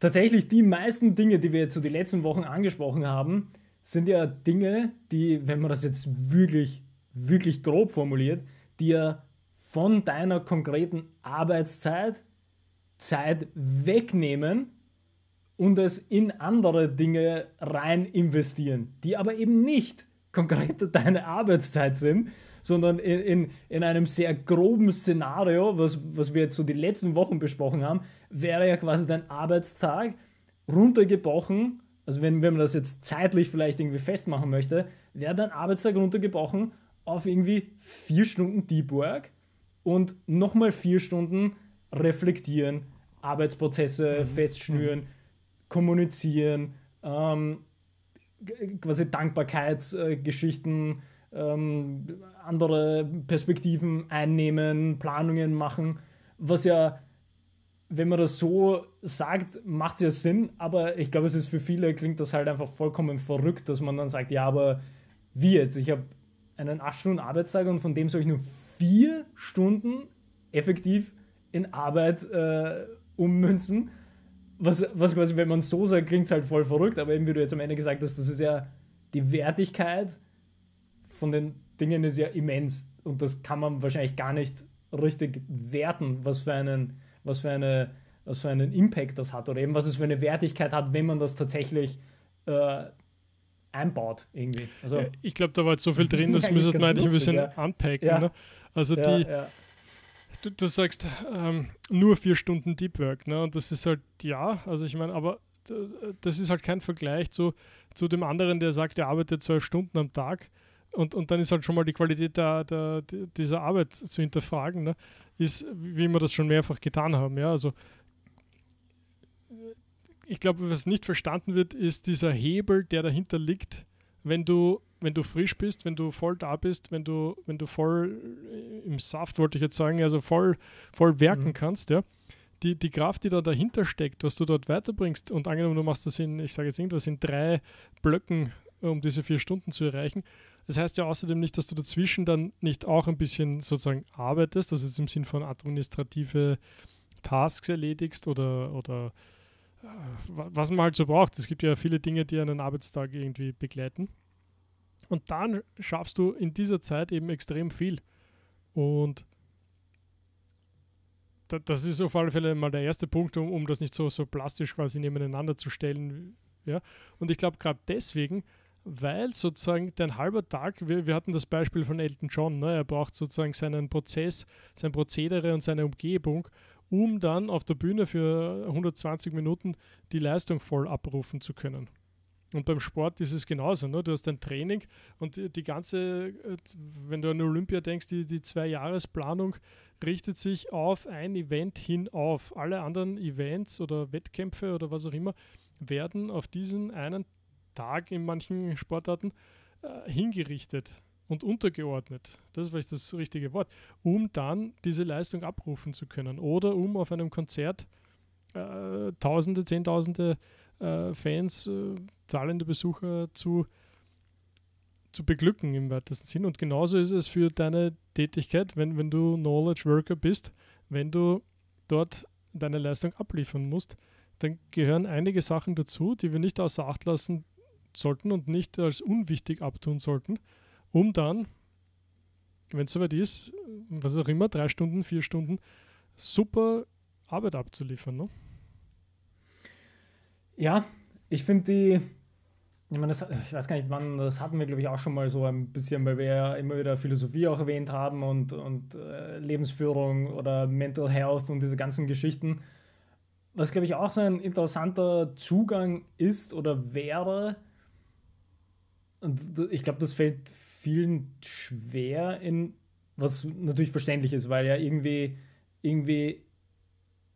tatsächlich die meisten Dinge, die wir jetzt so die letzten Wochen angesprochen haben, sind ja Dinge, die, wenn man das jetzt wirklich, wirklich grob formuliert, die ja von deiner konkreten Arbeitszeit Zeit wegnehmen und es in andere Dinge rein investieren, die aber eben nicht konkret deine Arbeitszeit sind, sondern in, in, in einem sehr groben Szenario, was, was wir jetzt so die letzten Wochen besprochen haben, wäre ja quasi dein Arbeitstag runtergebrochen, also wenn, wenn man das jetzt zeitlich vielleicht irgendwie festmachen möchte, wäre dein Arbeitstag runtergebrochen auf irgendwie vier Stunden Deep Work und nochmal vier Stunden reflektieren, Arbeitsprozesse mhm. festschnüren, mhm. kommunizieren, ähm, quasi Dankbarkeitsgeschichten, äh, ähm, andere Perspektiven einnehmen, Planungen machen, was ja, wenn man das so sagt, macht es ja Sinn, aber ich glaube, es ist für viele, klingt das halt einfach vollkommen verrückt, dass man dann sagt, ja, aber wie jetzt? Ich habe einen acht Stunden Arbeitstag und von dem soll ich nur vier Stunden effektiv in Arbeit äh, ummünzen, was, was quasi, wenn man so sagt, klingt es halt voll verrückt, aber eben wie du jetzt am Ende gesagt hast, das ist ja, die Wertigkeit von den Dingen ist ja immens und das kann man wahrscheinlich gar nicht richtig werten, was für einen, was für eine, was für einen Impact das hat oder eben was es für eine Wertigkeit hat, wenn man das tatsächlich äh, einbaut irgendwie. Also, ja, ich glaube, da war jetzt so viel drin, das müssen wir eigentlich ein bisschen ja. unpacken. Ja. Ne? Also ja, die ja. Du, du sagst ähm, nur vier Stunden Deep Work, ne? Und das ist halt, ja, also ich meine, aber das ist halt kein Vergleich zu, zu dem anderen, der sagt, er arbeitet zwölf Stunden am Tag und, und dann ist halt schon mal die Qualität der, der, dieser Arbeit zu hinterfragen, ne? Ist, wie wir das schon mehrfach getan haben, ja, also ich glaube, was nicht verstanden wird, ist dieser Hebel, der dahinter liegt, wenn du wenn du frisch bist, wenn du voll da bist, wenn du, wenn du voll im Saft, wollte ich jetzt sagen, also voll, voll werken mhm. kannst, ja, die, die Kraft, die da dahinter steckt, was du dort weiterbringst und angenommen, du machst das in, ich sage jetzt irgendwas, in drei Blöcken, um diese vier Stunden zu erreichen, das heißt ja außerdem nicht, dass du dazwischen dann nicht auch ein bisschen sozusagen arbeitest, also jetzt im Sinn von administrative Tasks erledigst oder, oder was man halt so braucht. Es gibt ja viele Dinge, die einen Arbeitstag irgendwie begleiten. Und dann schaffst du in dieser Zeit eben extrem viel. Und da, das ist auf alle Fälle mal der erste Punkt, um, um das nicht so, so plastisch quasi nebeneinander zu stellen. Ja? Und ich glaube gerade deswegen, weil sozusagen dein halber Tag, wir, wir hatten das Beispiel von Elton John, ne? Er braucht sozusagen seinen Prozess, sein Prozedere und seine Umgebung, um dann auf der Bühne für hundertzwanzig Minuten die Leistung voll abrufen zu können. Und beim Sport ist es genauso, ne? Du hast ein Training und die, die ganze, wenn du an Olympia denkst, die, die Zwei-Jahres-Planung richtet sich auf ein Event hin auf. Alle anderen Events oder Wettkämpfe oder was auch immer werden auf diesen einen Tag in manchen Sportarten äh, hingerichtet. und untergeordnet, das ist vielleicht das richtige Wort, um dann diese Leistung abrufen zu können oder um auf einem Konzert äh, Tausende, Zehntausende äh, Fans, äh, zahlende Besucher zu, zu beglücken im weitesten Sinn. Und genauso ist es für deine Tätigkeit, wenn, wenn du Knowledge-Worker bist, wenn du dort deine Leistung abliefern musst, dann gehören einige Sachen dazu, die wir nicht außer Acht lassen sollten und nicht als unwichtig abtun sollten, um dann, wenn es soweit ist, was auch immer, drei Stunden, vier Stunden, super Arbeit abzuliefern. Ne? Ja, ich finde die, ich meine, das, ich weiß gar nicht wann, das hatten wir glaube ich auch schon mal so ein bisschen, weil wir ja immer wieder Philosophie auch erwähnt haben und, und äh, Lebensführung oder Mental Health und diese ganzen Geschichten. Was glaube ich auch so ein interessanter Zugang ist oder wäre, und ich glaube, das fällt vielen schwer in, was natürlich verständlich ist, weil ja irgendwie, irgendwie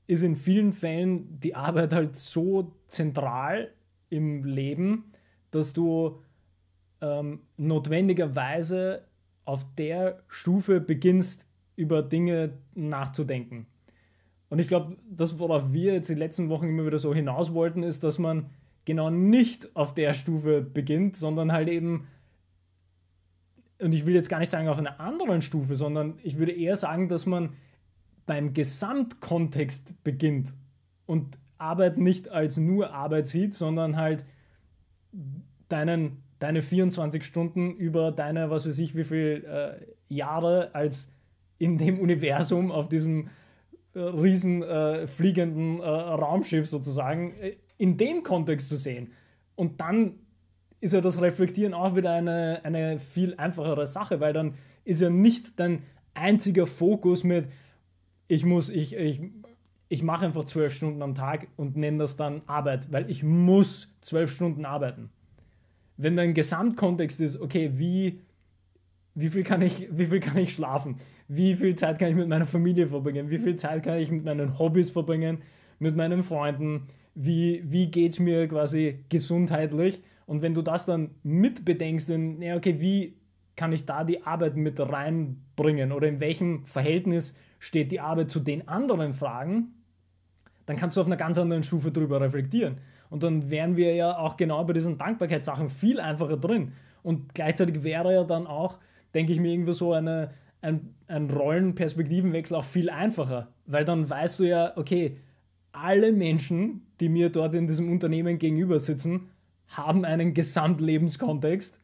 ist in vielen Fällen die Arbeit halt so zentral im Leben, dass du ähm, notwendigerweise auf der Stufe beginnst, über Dinge nachzudenken. Und ich glaube, das, worauf wir jetzt die letzten Wochen immer wieder so hinaus wollten, ist, dass man genau nicht auf der Stufe beginnt, sondern halt eben, und ich will jetzt gar nicht sagen auf einer anderen Stufe, sondern ich würde eher sagen, dass man beim Gesamtkontext beginnt und Arbeit nicht als nur Arbeit sieht, sondern halt deinen, deine vierundzwanzig Stunden über deine, was weiß ich, wie viele äh, Jahre als in dem Universum auf diesem äh, riesen äh, fliegenden äh, Raumschiff sozusagen äh, in dem Kontext zu sehen. Und dann ist ja das Reflektieren auch wieder eine, eine viel einfachere Sache, weil dann ist ja nicht dein einziger Fokus mit, ich muss, ich, ich, ich mache einfach zwölf Stunden am Tag und nenne das dann Arbeit, weil ich muss zwölf Stunden arbeiten. Wenn dein Gesamtkontext ist, okay, wie, wie viel kann ich, wie viel kann ich schlafen? Wie viel Zeit kann ich mit meiner Familie verbringen? Wie viel Zeit kann ich mit meinen Hobbys verbringen? Mit meinen Freunden? Wie, wie geht es mir quasi gesundheitlich? Und wenn du das dann mitbedenkst, dann, ja, okay, wie kann ich da die Arbeit mit reinbringen? Oder in welchem Verhältnis steht die Arbeit zu den anderen Fragen? Dann kannst du auf einer ganz anderen Stufe drüber reflektieren. Und dann wären wir ja auch genau bei diesen Dankbarkeitssachen viel einfacher drin. Und gleichzeitig wäre ja dann auch, denke ich mir, irgendwie so eine, ein, ein Rollenperspektivenwechsel auch viel einfacher. Weil dann weißt du ja, okay, alle Menschen, die mir dort in diesem Unternehmen gegenüber sitzen, haben einen Gesamtlebenskontext.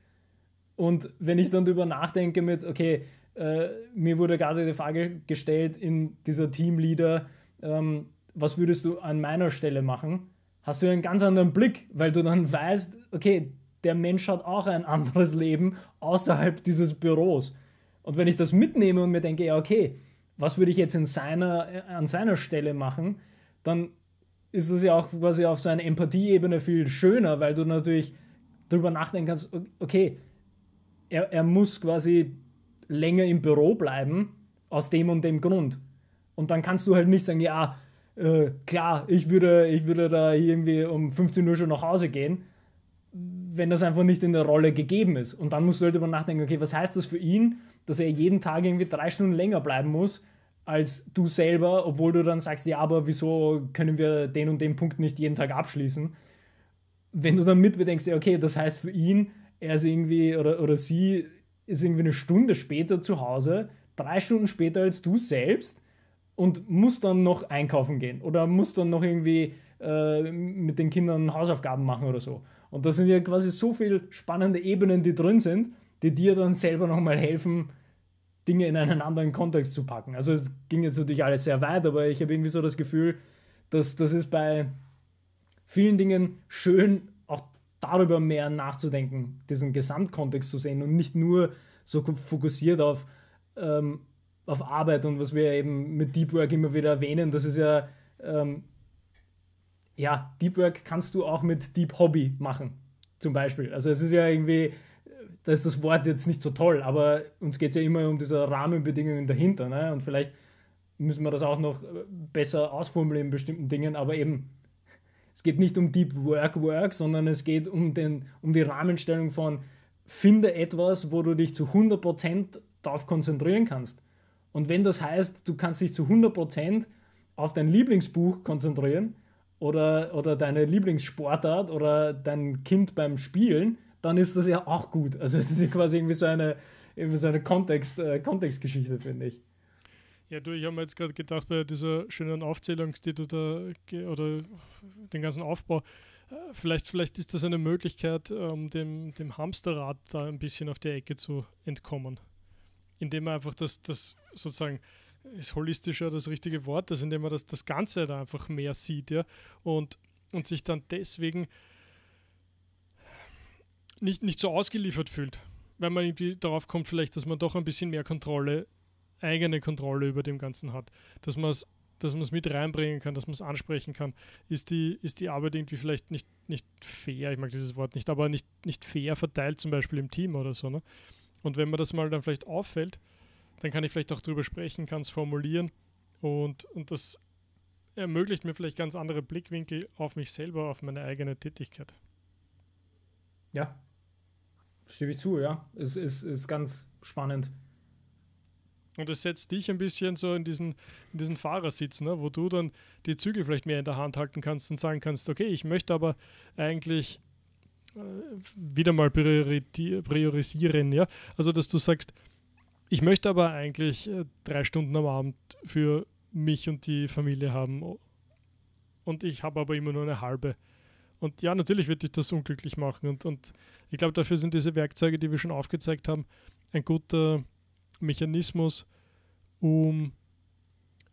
Und wenn ich dann darüber nachdenke mit, okay, äh, mir wurde gerade die Frage gestellt in dieser Teamleader, ähm, was würdest du an meiner Stelle machen, hast du einen ganz anderen Blick, weil du dann weißt, okay, der Mensch hat auch ein anderes Leben außerhalb dieses Büros. Und wenn ich das mitnehme und mir denke, ja okay, was würde ich jetzt in seiner, an seiner Stelle machen, dann ist es ja auch quasi auf so einer Empathieebene viel schöner, weil du natürlich darüber nachdenken kannst, okay, er, er muss quasi länger im Büro bleiben, aus dem und dem Grund. Und dann kannst du halt nicht sagen, ja, äh, klar, ich würde, ich würde da irgendwie um fünfzehn Uhr schon nach Hause gehen, wenn das einfach nicht in der Rolle gegeben ist. Und dann musst du halt darüber nachdenken, okay, was heißt das für ihn, dass er jeden Tag irgendwie drei Stunden länger bleiben muss, als du selber, obwohl du dann sagst, ja, aber wieso können wir den und den Punkt nicht jeden Tag abschließen? Wenn du dann mitbedenkst, ja, okay, das heißt für ihn, er ist irgendwie, oder, oder sie ist irgendwie eine Stunde später zu Hause, drei Stunden später als du selbst und muss dann noch einkaufen gehen oder muss dann noch irgendwie äh, mit den Kindern Hausaufgaben machen oder so. Und das sind ja quasi so viele spannende Ebenen, die drin sind, die dir dann selber nochmal helfen, Dinge in einen anderen Kontext zu packen. Also es ging jetzt natürlich alles sehr weit, aber ich habe irgendwie so das Gefühl, dass das ist bei vielen Dingen schön, auch darüber mehr nachzudenken, diesen Gesamtkontext zu sehen und nicht nur so fokussiert auf, ähm, auf Arbeit und was wir eben mit Deep Work immer wieder erwähnen, das ist ja, ähm, ja, Deep Work kannst du auch mit Deep Hobby machen, zum Beispiel. Also es ist ja irgendwie, da ist das Wort jetzt nicht so toll, aber uns geht es ja immer um diese Rahmenbedingungen dahinter. Ne? Und vielleicht müssen wir das auch noch besser ausformulieren in bestimmten Dingen, aber eben, es geht nicht um Deep Work Work, sondern es geht um, den, um die Rahmenstellung von, finde etwas, wo du dich zu hundert Prozent darauf konzentrieren kannst. Und wenn das heißt, du kannst dich zu hundert Prozent auf dein Lieblingsbuch konzentrieren oder, oder deine Lieblingssportart oder dein Kind beim Spielen, dann ist das ja auch gut. Also es ist quasi irgendwie so eine, irgendwie so eine Kontext, äh, Kontextgeschichte, finde ich. Ja, du, ich habe mir jetzt gerade gedacht, bei dieser schönen Aufzählung, die du da, oder den ganzen Aufbau, vielleicht, vielleicht ist das eine Möglichkeit, um dem, dem Hamsterrad da ein bisschen auf die Ecke zu entkommen. Indem man einfach das, das sozusagen, ist holistischer das richtige Wort, das, indem man das, das Ganze da einfach mehr sieht, ja, und, und sich dann deswegen nicht, nicht so ausgeliefert fühlt, weil man irgendwie darauf kommt vielleicht, dass man doch ein bisschen mehr Kontrolle, eigene Kontrolle über dem Ganzen hat, dass man es dass man es mit reinbringen kann, dass man es ansprechen kann, ist die, ist die Arbeit irgendwie vielleicht nicht, nicht fair, ich mag dieses Wort nicht, aber nicht, nicht fair verteilt zum Beispiel im Team oder so, ne? Und wenn mir das mal dann vielleicht auffällt, dann kann ich vielleicht auch drüber sprechen, kann es formulieren und, und das ermöglicht mir vielleicht ganz andere Blickwinkel auf mich selber, auf meine eigene Tätigkeit. Ja, stimme ich zu, ja. Es ist, ist ganz spannend. Und es setzt dich ein bisschen so in diesen, in diesen Fahrersitz, ne, wo du dann die Zügel vielleicht mehr in der Hand halten kannst und sagen kannst, okay, ich möchte aber eigentlich äh, wieder mal priori- priorisieren, ja. Also, dass du sagst, ich möchte aber eigentlich äh, drei Stunden am Abend für mich und die Familie haben und ich habe aber immer nur eine halbe. Und ja, natürlich wird dich das unglücklich machen und, und ich glaube, dafür sind diese Werkzeuge, die wir schon aufgezeigt haben, ein guter Mechanismus, um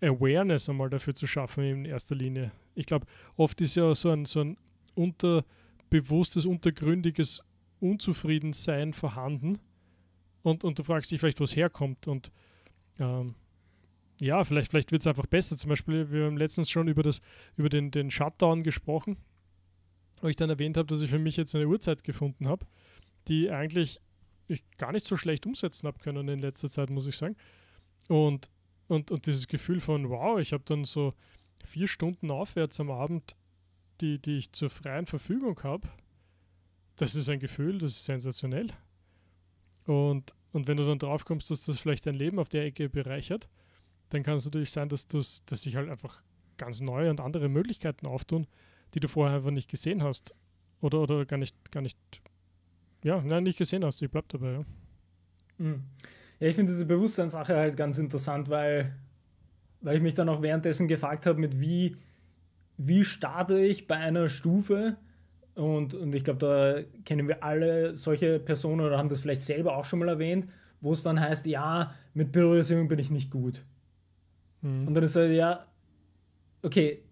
Awareness einmal dafür zu schaffen in erster Linie. Ich glaube, oft ist ja so ein, so ein unterbewusstes, untergründiges Unzufriedensein vorhanden und, und du fragst dich vielleicht, wo es herkommt und ähm, ja, vielleicht, vielleicht wird es einfach besser. Zum Beispiel, wir haben letztens schon über, das, über den, den Shutdown gesprochen, wo ich dann erwähnt habe, dass ich für mich jetzt eine Uhrzeit gefunden habe, die eigentlich ich gar nicht so schlecht umsetzen habe können in letzter Zeit, muss ich sagen. Und, und, und dieses Gefühl von, wow, ich habe dann so vier Stunden aufwärts am Abend, die, die ich zur freien Verfügung habe, das ist ein Gefühl, das ist sensationell. Und, und wenn du dann drauf kommst, dass das vielleicht dein Leben auf der Ecke bereichert, dann kann es natürlich sein, dass, dass sich halt einfach ganz neue und andere Möglichkeiten auftun, die du vorher einfach nicht gesehen hast oder, oder gar nicht, gar nicht Ja, nein, nicht gesehen hast, ich bleib dabei, ja. Ja, ich finde diese Bewusstseinssache halt ganz interessant, weil, weil ich mich dann auch währenddessen gefragt habe, mit wie, wie starte ich bei einer Stufe und, und ich glaube, da kennen wir alle solche Personen oder haben das vielleicht selber auch schon mal erwähnt, wo es dann heißt, ja, mit Priorisierung bin ich nicht gut. Mhm. Und dann ist halt, ja, okay,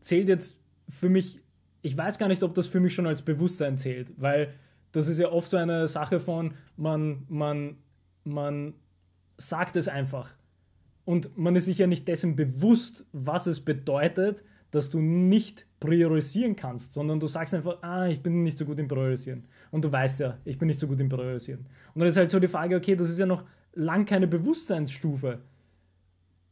zählt jetzt für mich, ich weiß gar nicht, ob das für mich schon als Bewusstsein zählt, weil das ist ja oft so eine Sache von, man, man, man sagt es einfach und man ist sich ja nicht dessen bewusst, was es bedeutet, dass du nicht priorisieren kannst, sondern du sagst einfach, ah, ich bin nicht so gut im Priorisieren und du weißt ja, ich bin nicht so gut im Priorisieren. Und dann ist halt so die Frage, okay, das ist ja noch lang keine Bewusstseinsstufe,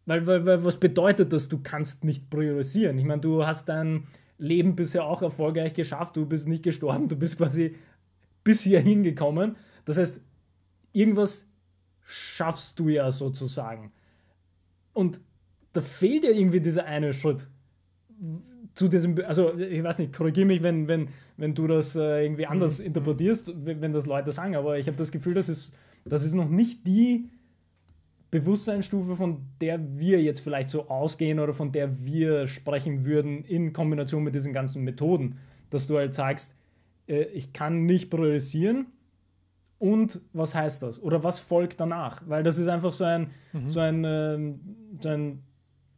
weil, weil, weil was bedeutet das, du kannst nicht priorisieren? Ich meine, du hast dein Leben bisher auch erfolgreich geschafft, du bist nicht gestorben, du bist quasi bis hier hingekommen. Das heißt, irgendwas schaffst du ja sozusagen. Und da fehlt ja irgendwie dieser eine Schritt zu diesem, also ich weiß nicht, korrigiere mich, wenn, wenn, wenn du das irgendwie anders interpretierst, wenn das Leute sagen, aber ich habe das Gefühl, das ist, das ist noch nicht die Bewusstseinsstufe, von der wir jetzt vielleicht so ausgehen oder von der wir sprechen würden in Kombination mit diesen ganzen Methoden, dass du halt sagst, ich kann nicht priorisieren und was heißt das? Oder was folgt danach? Weil das ist einfach so ein, mhm. so ein, äh, so ein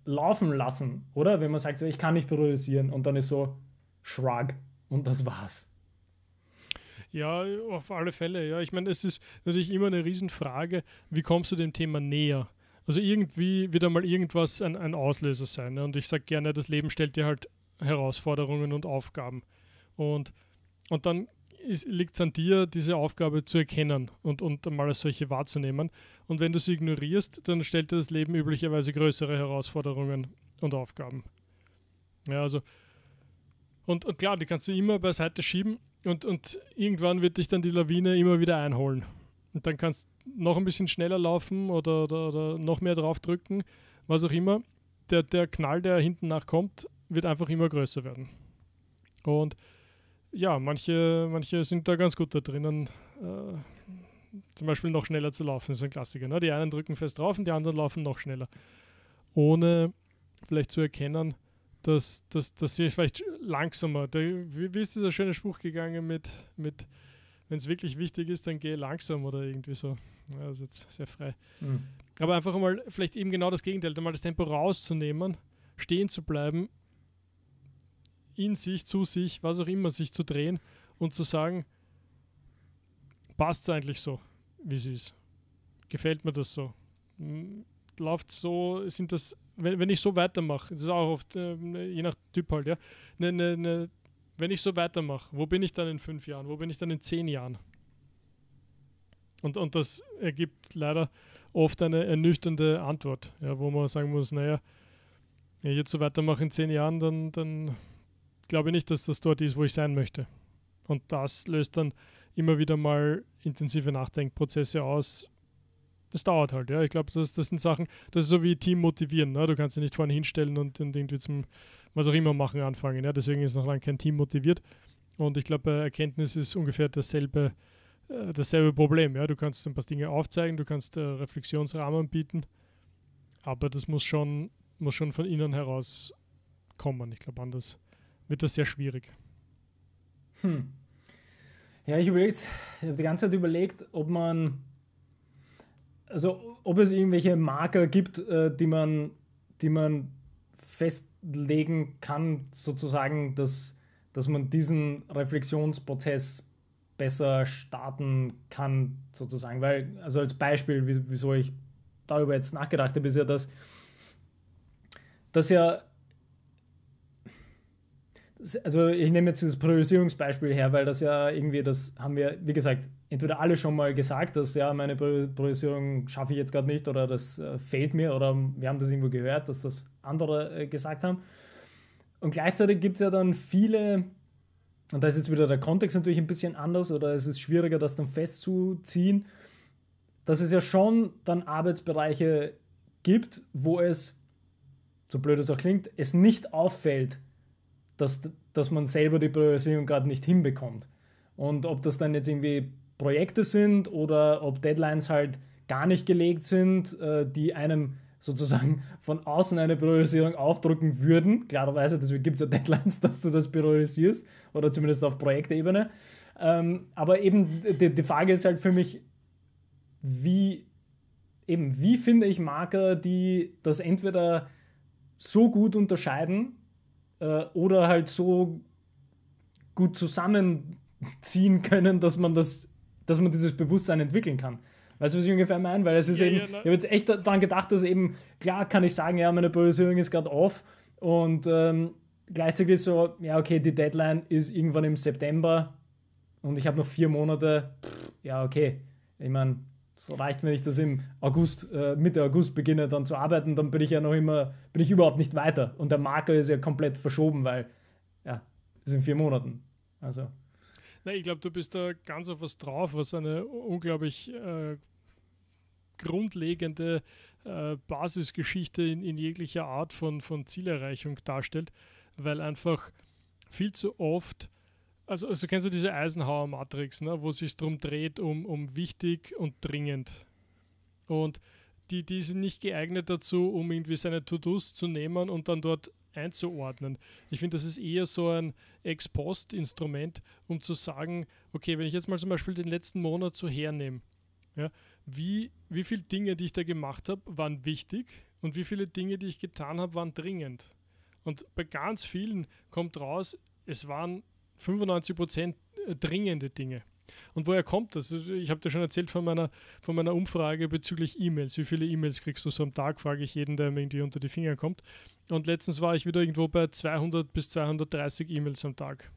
Laufen lassen, oder? Wenn man sagt, so, ich kann nicht priorisieren und dann ist so Shrug und das war's. Ja, auf alle Fälle. Ja, ich meine, es ist natürlich immer eine Riesenfrage, wie kommst du dem Thema näher? Also irgendwie wird einmal irgendwas ein, ein Auslöser sein. Ne? Und ich sage gerne, das Leben stellt dir halt Herausforderungen und Aufgaben. Und Und dann liegt es an dir, diese Aufgabe zu erkennen und, und mal als solche wahrzunehmen. Und wenn du sie ignorierst, dann stellt dir das Leben üblicherweise größere Herausforderungen und Aufgaben. Ja, also. Und, und klar, die kannst du immer beiseite schieben Und, und irgendwann wird dich dann die Lawine immer wieder einholen. Und dann kannst du noch ein bisschen schneller laufen oder, oder, oder noch mehr draufdrücken, was auch immer. Der, der Knall, der hinten nachkommt, wird einfach immer größer werden. Und ja, manche, manche sind da ganz gut da drinnen, äh, zum Beispiel noch schneller zu laufen, das ist ein Klassiker. Ne? Die einen drücken fest drauf und die anderen laufen noch schneller. Ohne vielleicht zu erkennen, dass, dass, dass sie vielleicht langsamer, da, wie, wie ist dieser schöne Spruch gegangen mit, mit wenn es wirklich wichtig ist, dann geh langsam oder irgendwie so. Ja, das ist jetzt sehr frei. Mhm. Aber einfach mal vielleicht eben genau das Gegenteil, einmal das Tempo rauszunehmen, stehen zu bleiben, in sich, zu sich, was auch immer, sich zu drehen und zu sagen, passt es eigentlich so, wie es ist? Gefällt mir das so? Läuft so, sind das, wenn, wenn ich so weitermache, das ist auch oft, äh, je nach Typ halt, ja, ne, ne, ne, wenn ich so weitermache, wo bin ich dann in fünf Jahren, wo bin ich dann in zehn Jahren? Und, und das ergibt leider oft eine ernüchternde Antwort, ja, wo man sagen muss, naja, wenn ich jetzt so weitermache in zehn Jahren, dann, dann glaube ich nicht, dass das dort ist, wo ich sein möchte. Und das löst dann immer wieder mal intensive Nachdenkprozesse aus. Das dauert halt, ja. Ich glaube, das, das sind Sachen, das ist so wie Team motivieren, ne? Du kannst dich nicht vorne hinstellen und, und irgendwie zum was auch immer machen anfangen, ja. Deswegen ist noch lange kein Team motiviert. Und ich glaube, bei Erkenntnis ist ungefähr dasselbe, äh, dasselbe Problem, ja. Du kannst ein paar Dinge aufzeigen, du kannst äh, Reflexionsrahmen bieten, aber das muss schon, muss schon von innen heraus kommen. Ich glaube, anders wird das sehr schwierig. Hm. Ja, ich überlege, ich habe die ganze Zeit überlegt, ob man, also ob es irgendwelche Marker gibt, die man, die man festlegen kann, sozusagen, dass, dass man diesen Reflexionsprozess besser starten kann, sozusagen. Weil, also als Beispiel, wieso ich darüber jetzt nachgedacht habe, ist ja, dass, dass ja, also ich nehme jetzt dieses Priorisierungsbeispiel her, weil das ja irgendwie, das haben wir, wie gesagt, entweder alle schon mal gesagt, dass ja, meine Priorisierung schaffe ich jetzt gerade nicht oder das äh, fehlt mir oder wir haben das irgendwo gehört, dass das andere äh, gesagt haben. Und gleichzeitig gibt es ja dann viele, und da ist jetzt wieder der Kontext natürlich ein bisschen anders oder es ist schwieriger, das dann festzuziehen, dass es ja schon dann Arbeitsbereiche gibt, wo es, so blöd es auch klingt, es nicht auffällt, Dass, dass man selber die Priorisierung gerade nicht hinbekommt. Und ob das dann jetzt irgendwie Projekte sind oder ob Deadlines halt gar nicht gelegt sind, die einem sozusagen von außen eine Priorisierung aufdrücken würden. Klarerweise, deswegen gibt es ja Deadlines, dass du das priorisierst oder zumindest auf Projektebene. Aber eben die, die Frage ist halt für mich, wie, eben, wie finde ich Marker, die das entweder so gut unterscheiden, oder halt so gut zusammenziehen können, dass man das, dass man dieses Bewusstsein entwickeln kann. Weißt du, was ich ungefähr meine? Weil es ist ja, eben, ja, ich habe jetzt echt daran gedacht, dass eben, klar kann ich sagen, ja, meine Priorisierung ist gerade off und ähm, gleichzeitig ist so, ja, okay, die Deadline ist irgendwann im September und ich habe noch vier Monate, pff, ja, okay, ich meine, es reicht, wenn ich das im August, äh, Mitte August beginne dann zu arbeiten, dann bin ich ja noch immer, bin ich überhaupt nicht weiter. Und der Marker ist ja komplett verschoben, weil, ja, es sind vier Monaten. Also. Na, ich glaube, du bist da ganz auf was drauf, was eine unglaublich äh, grundlegende äh, Basisgeschichte in, in jeglicher Art von, von Zielerreichung darstellt, weil einfach viel zu oft Also, also kennst du diese Eisenhower-Matrix, ne, wo es sich darum dreht, um, um wichtig und dringend. Und die, die sind nicht geeignet dazu, um irgendwie seine To-Dos zu nehmen und dann dort einzuordnen. Ich finde, das ist eher so ein Ex-Post-Instrument, um zu sagen, okay, wenn ich jetzt mal zum Beispiel den letzten Monat so hernehme, ja, wie, wie viele Dinge, die ich da gemacht habe, waren wichtig und wie viele Dinge, die ich getan habe, waren dringend. Und bei ganz vielen kommt raus, es waren fünfundneunzig Prozent dringende Dinge. Und woher kommt das? Ich habe dir schon erzählt von meiner, von meiner Umfrage bezüglich E-Mails. Wie viele E-Mails kriegst du so am Tag, frage ich jeden, der mir irgendwie unter die Finger kommt. Und letztens war ich wieder irgendwo bei zweihundert bis zweihundertdreißig E-Mails am Tag.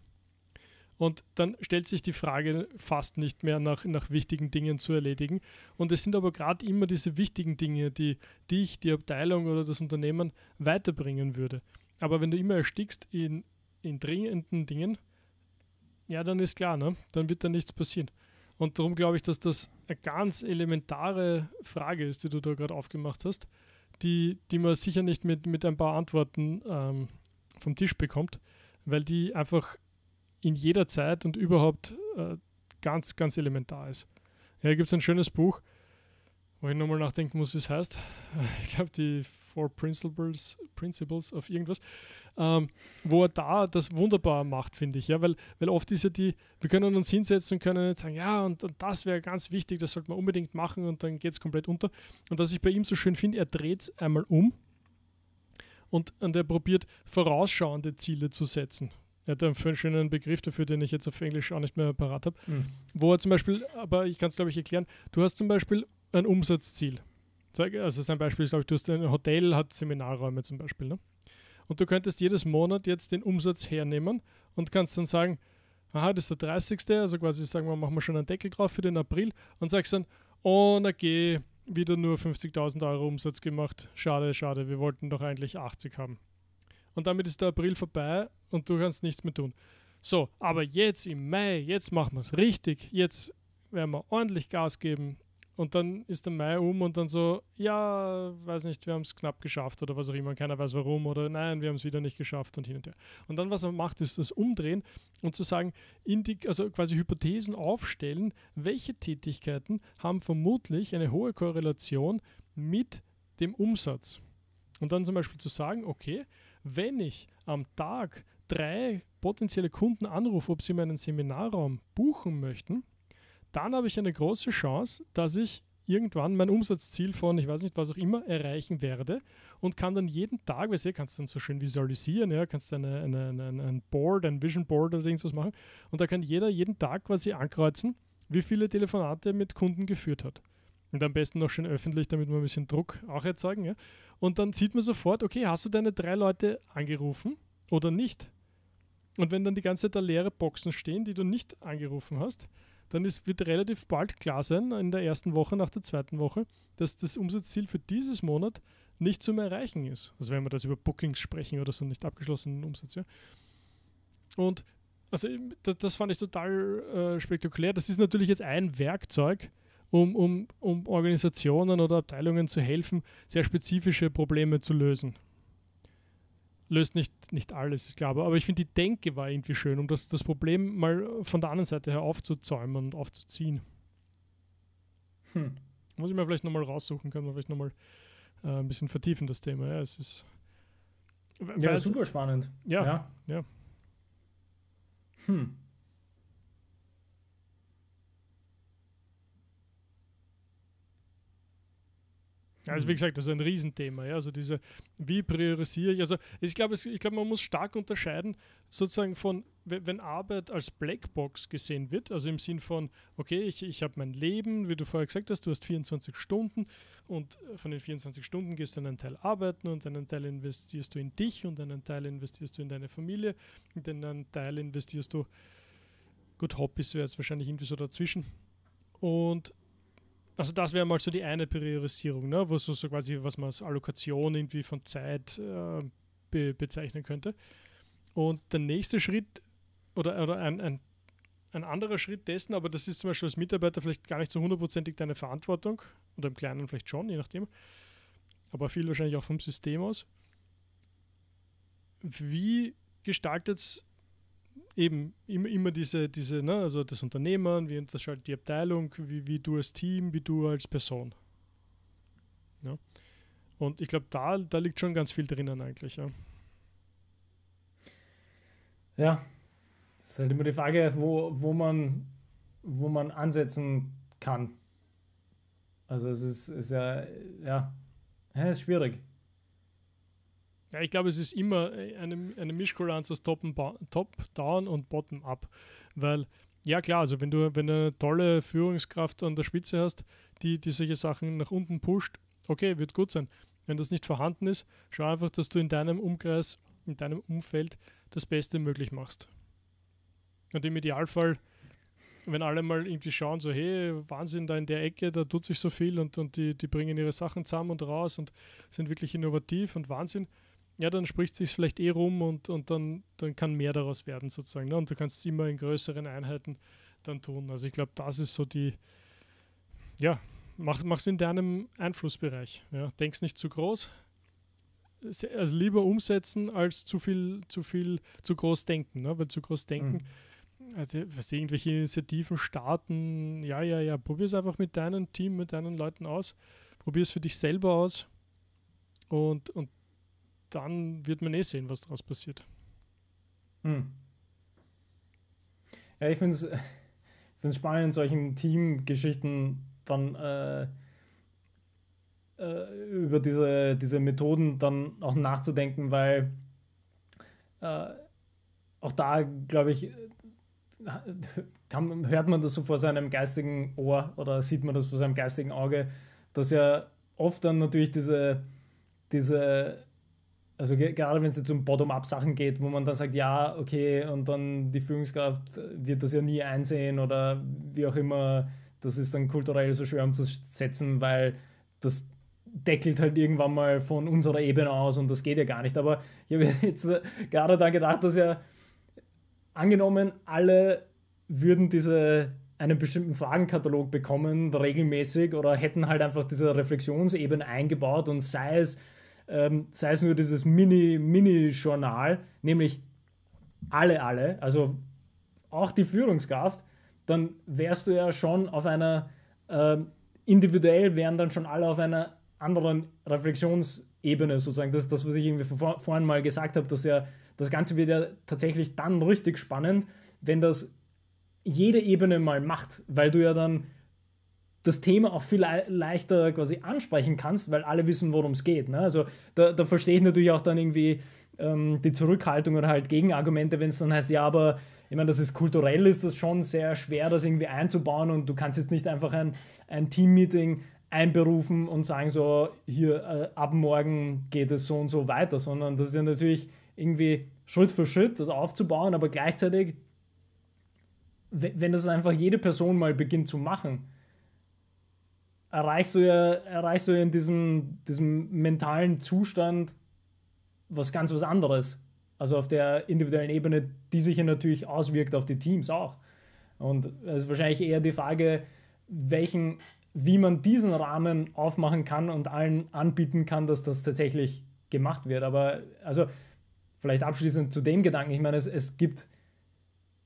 Und dann stellt sich die Frage fast nicht mehr nach, nach wichtigen Dingen zu erledigen. Und es sind aber gerade immer diese wichtigen Dinge, die dich, die Abteilung oder das Unternehmen weiterbringen würde. Aber wenn du immer erstickst in, in dringenden Dingen, ja, dann ist klar, ne? Dann wird da nichts passieren. Und darum glaube ich, dass das eine ganz elementare Frage ist, die du da gerade aufgemacht hast, die, die man sicher nicht mit, mit ein paar Antworten ähm, vom Tisch bekommt, weil die einfach in jeder Zeit und überhaupt äh, ganz, ganz elementar ist. Ja, hier gibt es ein schönes Buch, wo ich nochmal nachdenken muss, wie es heißt. Ich glaube, die Four Principles, Principles of irgendwas, ähm, wo er da das wunderbar macht, finde ich. Ja, weil, weil oft ist ja die, wir können uns hinsetzen und können jetzt sagen, ja, und, und das wäre ganz wichtig, das sollte man unbedingt machen und dann geht es komplett unter. Und was ich bei ihm so schön finde, er dreht es einmal um und, und er probiert, vorausschauende Ziele zu setzen. Er hat einen schönen Begriff dafür, den ich jetzt auf Englisch auch nicht mehr parat habe, mhm. wo er zum Beispiel, aber ich kann es, glaube ich, erklären, du hast zum Beispiel ein Umsatzziel. Also sein Beispiel ist, glaube ich, du hast ein Hotel, hat Seminarräume zum Beispiel. Ne? Und du könntest jedes Monat jetzt den Umsatz hernehmen und kannst dann sagen, aha, das ist der dreißigste Also quasi sagen wir, machen wir schon einen Deckel drauf für den April und sagst dann, oh, na geh, wieder nur fünfzigtausend Euro Umsatz gemacht. Schade, schade, wir wollten doch eigentlich achtzig haben. Und damit ist der April vorbei und du kannst nichts mehr tun. So, aber jetzt im Mai, jetzt machen wir es richtig. Jetzt werden wir ordentlich Gas geben. Und dann ist der Mai um und dann so, ja, weiß nicht, wir haben es knapp geschafft oder was auch immer, keiner weiß warum oder nein, wir haben es wieder nicht geschafft und hin und her. Und dann, was er macht, ist das Umdrehen und zu sagen, in die, also quasi Hypothesen aufstellen, welche Tätigkeiten haben vermutlich eine hohe Korrelation mit dem Umsatz. Und dann zum Beispiel zu sagen, okay, wenn ich am Tag drei potenzielle Kunden anrufe, ob sie meinen Seminarraum buchen möchten, dann habe ich eine große Chance, dass ich irgendwann mein Umsatzziel von, ich weiß nicht, was auch immer, erreichen werde und kann dann jeden Tag, weißt du, kannst dann so schön visualisieren, ja, kannst dann eine, eine, eine, ein Board, ein Vision Board oder irgendwas machen und da kann jeder jeden Tag quasi ankreuzen, wie viele Telefonate er mit Kunden geführt hat. Und am besten noch schön öffentlich, damit wir ein bisschen Druck auch erzeugen. Ja. Und dann sieht man sofort, okay, hast du deine drei Leute angerufen oder nicht? Und wenn dann die ganze Zeit da leere Boxen stehen, die du nicht angerufen hast, dann ist, wird relativ bald klar sein, in der ersten Woche, nach der zweiten Woche, dass das Umsatzziel für dieses Monat nicht zum Erreichen ist. Also wenn wir das über Bookings sprechen oder so, nicht abgeschlossenen Umsatz. Ja. Und also das, das fand ich total äh, spektakulär. Das ist natürlich jetzt ein Werkzeug, um, um, um Organisationen oder Abteilungen zu helfen, sehr spezifische Probleme zu lösen. Löst nicht, nicht alles, ist klar, aber ich finde, die Denke war irgendwie schön, um das, das Problem mal von der anderen Seite her aufzuzäumen und aufzuziehen. Hm. Muss ich mir vielleicht nochmal raussuchen, können wir vielleicht nochmal äh, ein bisschen vertiefen, das Thema. Ja, es ist ja, super spannend. Ja, ja. ja. Hm. Also wie gesagt, das ist ein Riesenthema, ja? Also diese, wie priorisiere ich, also ich glaube, ich glaube, man muss stark unterscheiden, sozusagen von, wenn Arbeit als Blackbox gesehen wird, also im Sinn von, okay, ich, ich habe mein Leben, wie du vorher gesagt hast, du hast vierundzwanzig Stunden und von den vierundzwanzig Stunden gehst du einen Teil arbeiten und einen Teil investierst du in dich und einen Teil investierst du in deine Familie und einen Teil investierst du, gut, Hobbys wäre es wahrscheinlich irgendwie so dazwischen und also das wäre mal so die eine Priorisierung, ne? Wo so, so quasi, was man als Allokation irgendwie von Zeit äh, be bezeichnen könnte. Und der nächste Schritt oder, oder ein, ein, ein anderer Schritt dessen, aber das ist zum Beispiel als Mitarbeiter vielleicht gar nicht so hundertprozentig deine Verantwortung oder im Kleinen vielleicht schon, je nachdem, aber viel wahrscheinlich auch vom System aus. Wie gestaltet es eben immer, immer diese, diese ne, also das Unternehmen, wie unterscheidet die Abteilung, wie, wie du als Team, wie du als Person. Ja. Und ich glaube, da, da liegt schon ganz viel drinnen eigentlich. Ja, ja. Das ist halt immer die Frage, wo, wo, man, wo man ansetzen kann. Also es ist, ist ja, ja, es ist schwierig. Ja, ich glaube, es ist immer eine, eine Mischkulanz aus Top-Down und Bottom-Up, weil, ja klar, also wenn du, wenn du eine tolle Führungskraft an der Spitze hast, die, die solche Sachen nach unten pusht, okay, wird gut sein. Wenn das nicht vorhanden ist, schau einfach, dass du in deinem Umkreis, in deinem Umfeld das Beste möglich machst. Und im Idealfall, wenn alle mal irgendwie schauen, so hey, Wahnsinn, da in der Ecke, da tut sich so viel und, und die, die bringen ihre Sachen zusammen und raus und sind wirklich innovativ und Wahnsinn, ja, dann spricht es sich vielleicht eh rum und, und dann, dann kann mehr daraus werden sozusagen. Ne? Und du kannst es immer in größeren Einheiten dann tun. Also ich glaube, das ist so die, ja, mach es in deinem Einflussbereich. Ja? Denk es nicht zu groß. Also lieber umsetzen, als zu viel, zu viel, zu groß denken. Ne? Weil zu groß denken, mhm. also, was irgendwelche Initiativen starten, ja, ja, ja, probier es einfach mit deinem Team, mit deinen Leuten aus. Probier es für dich selber aus. Und, und dann wird man eh sehen, was daraus passiert. Hm. Ja, ich finde es ich find's spannend, in solchen Teamgeschichten dann äh, äh, über diese, diese Methoden dann auch nachzudenken, weil äh, auch da, glaube ich, kann, hört man das so vor seinem geistigen Ohr oder sieht man das vor seinem geistigen Auge, dass ja oft dann natürlich diese diese, also ge gerade wenn es jetzt um Bottom-up-Sachen geht, wo man dann sagt, ja, okay, und dann die Führungskraft wird das ja nie einsehen oder wie auch immer, das ist dann kulturell so schwer umzusetzen, weil das deckelt halt irgendwann mal von unserer Ebene aus und das geht ja gar nicht. Aber ich habe jetzt gerade da gedacht, dass ja angenommen, alle würden diese einen bestimmten Fragenkatalog bekommen, regelmäßig, oder hätten halt einfach diese Reflexionsebene eingebaut und sei es Ähm, sei es nur dieses Mini-Mini-Journal, nämlich alle, alle, also auch die Führungskraft, dann wärst du ja schon auf einer, äh, individuell wären dann schon alle auf einer anderen Reflexionsebene sozusagen. Das ist das, was ich irgendwie vor, vorhin mal gesagt habe, dass ja das Ganze wird ja tatsächlich dann richtig spannend, wenn das jede Ebene mal macht, weil du ja dann das Thema auch viel le leichter quasi ansprechen kannst, weil alle wissen, worum es geht. Ne? Also da, da verstehe ich natürlich auch dann irgendwie ähm, die Zurückhaltung oder halt Gegenargumente, wenn es dann heißt, ja, aber ich meine, das ist kulturell, ist das schon sehr schwer, das irgendwie einzubauen und du kannst jetzt nicht einfach ein, ein Team-Meeting einberufen und sagen so, hier äh, ab morgen geht es so und so weiter, sondern das ist ja natürlich irgendwie Schritt für Schritt, das aufzubauen, aber gleichzeitig, wenn das einfach jede Person mal beginnt zu machen, erreichst du ja, erreichst du ja in diesem, diesem mentalen Zustand was ganz was anderes. Also auf der individuellen Ebene, die sich ja natürlich auswirkt auf die Teams auch. Und es ist wahrscheinlich eher die Frage, welchen, wie man diesen Rahmen aufmachen kann und allen anbieten kann, dass das tatsächlich gemacht wird. Aber also vielleicht abschließend zu dem Gedanken, ich meine, es, es gibt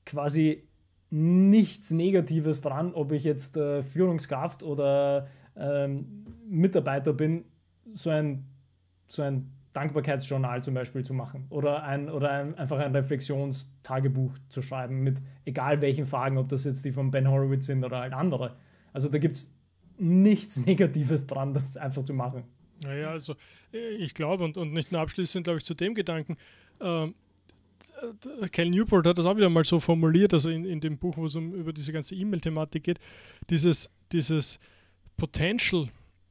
quasi nichts Negatives dran, ob ich jetzt äh, Führungskraft oder ähm, Mitarbeiter bin, so ein, so ein Dankbarkeitsjournal zum Beispiel zu machen oder, ein, oder ein, einfach ein Reflexionstagebuch zu schreiben mit egal welchen Fragen, ob das jetzt die von Ben Horowitz sind oder halt andere. Also da gibt es nichts Negatives dran, das einfach zu machen. Naja, also ich glaube und, und nicht nur abschließend, glaube ich, zu dem Gedanken, ähm Cal Newport hat das auch wieder mal so formuliert, also in, in dem Buch, wo es um über diese ganze E-Mail-Thematik geht, dieses, dieses Potential,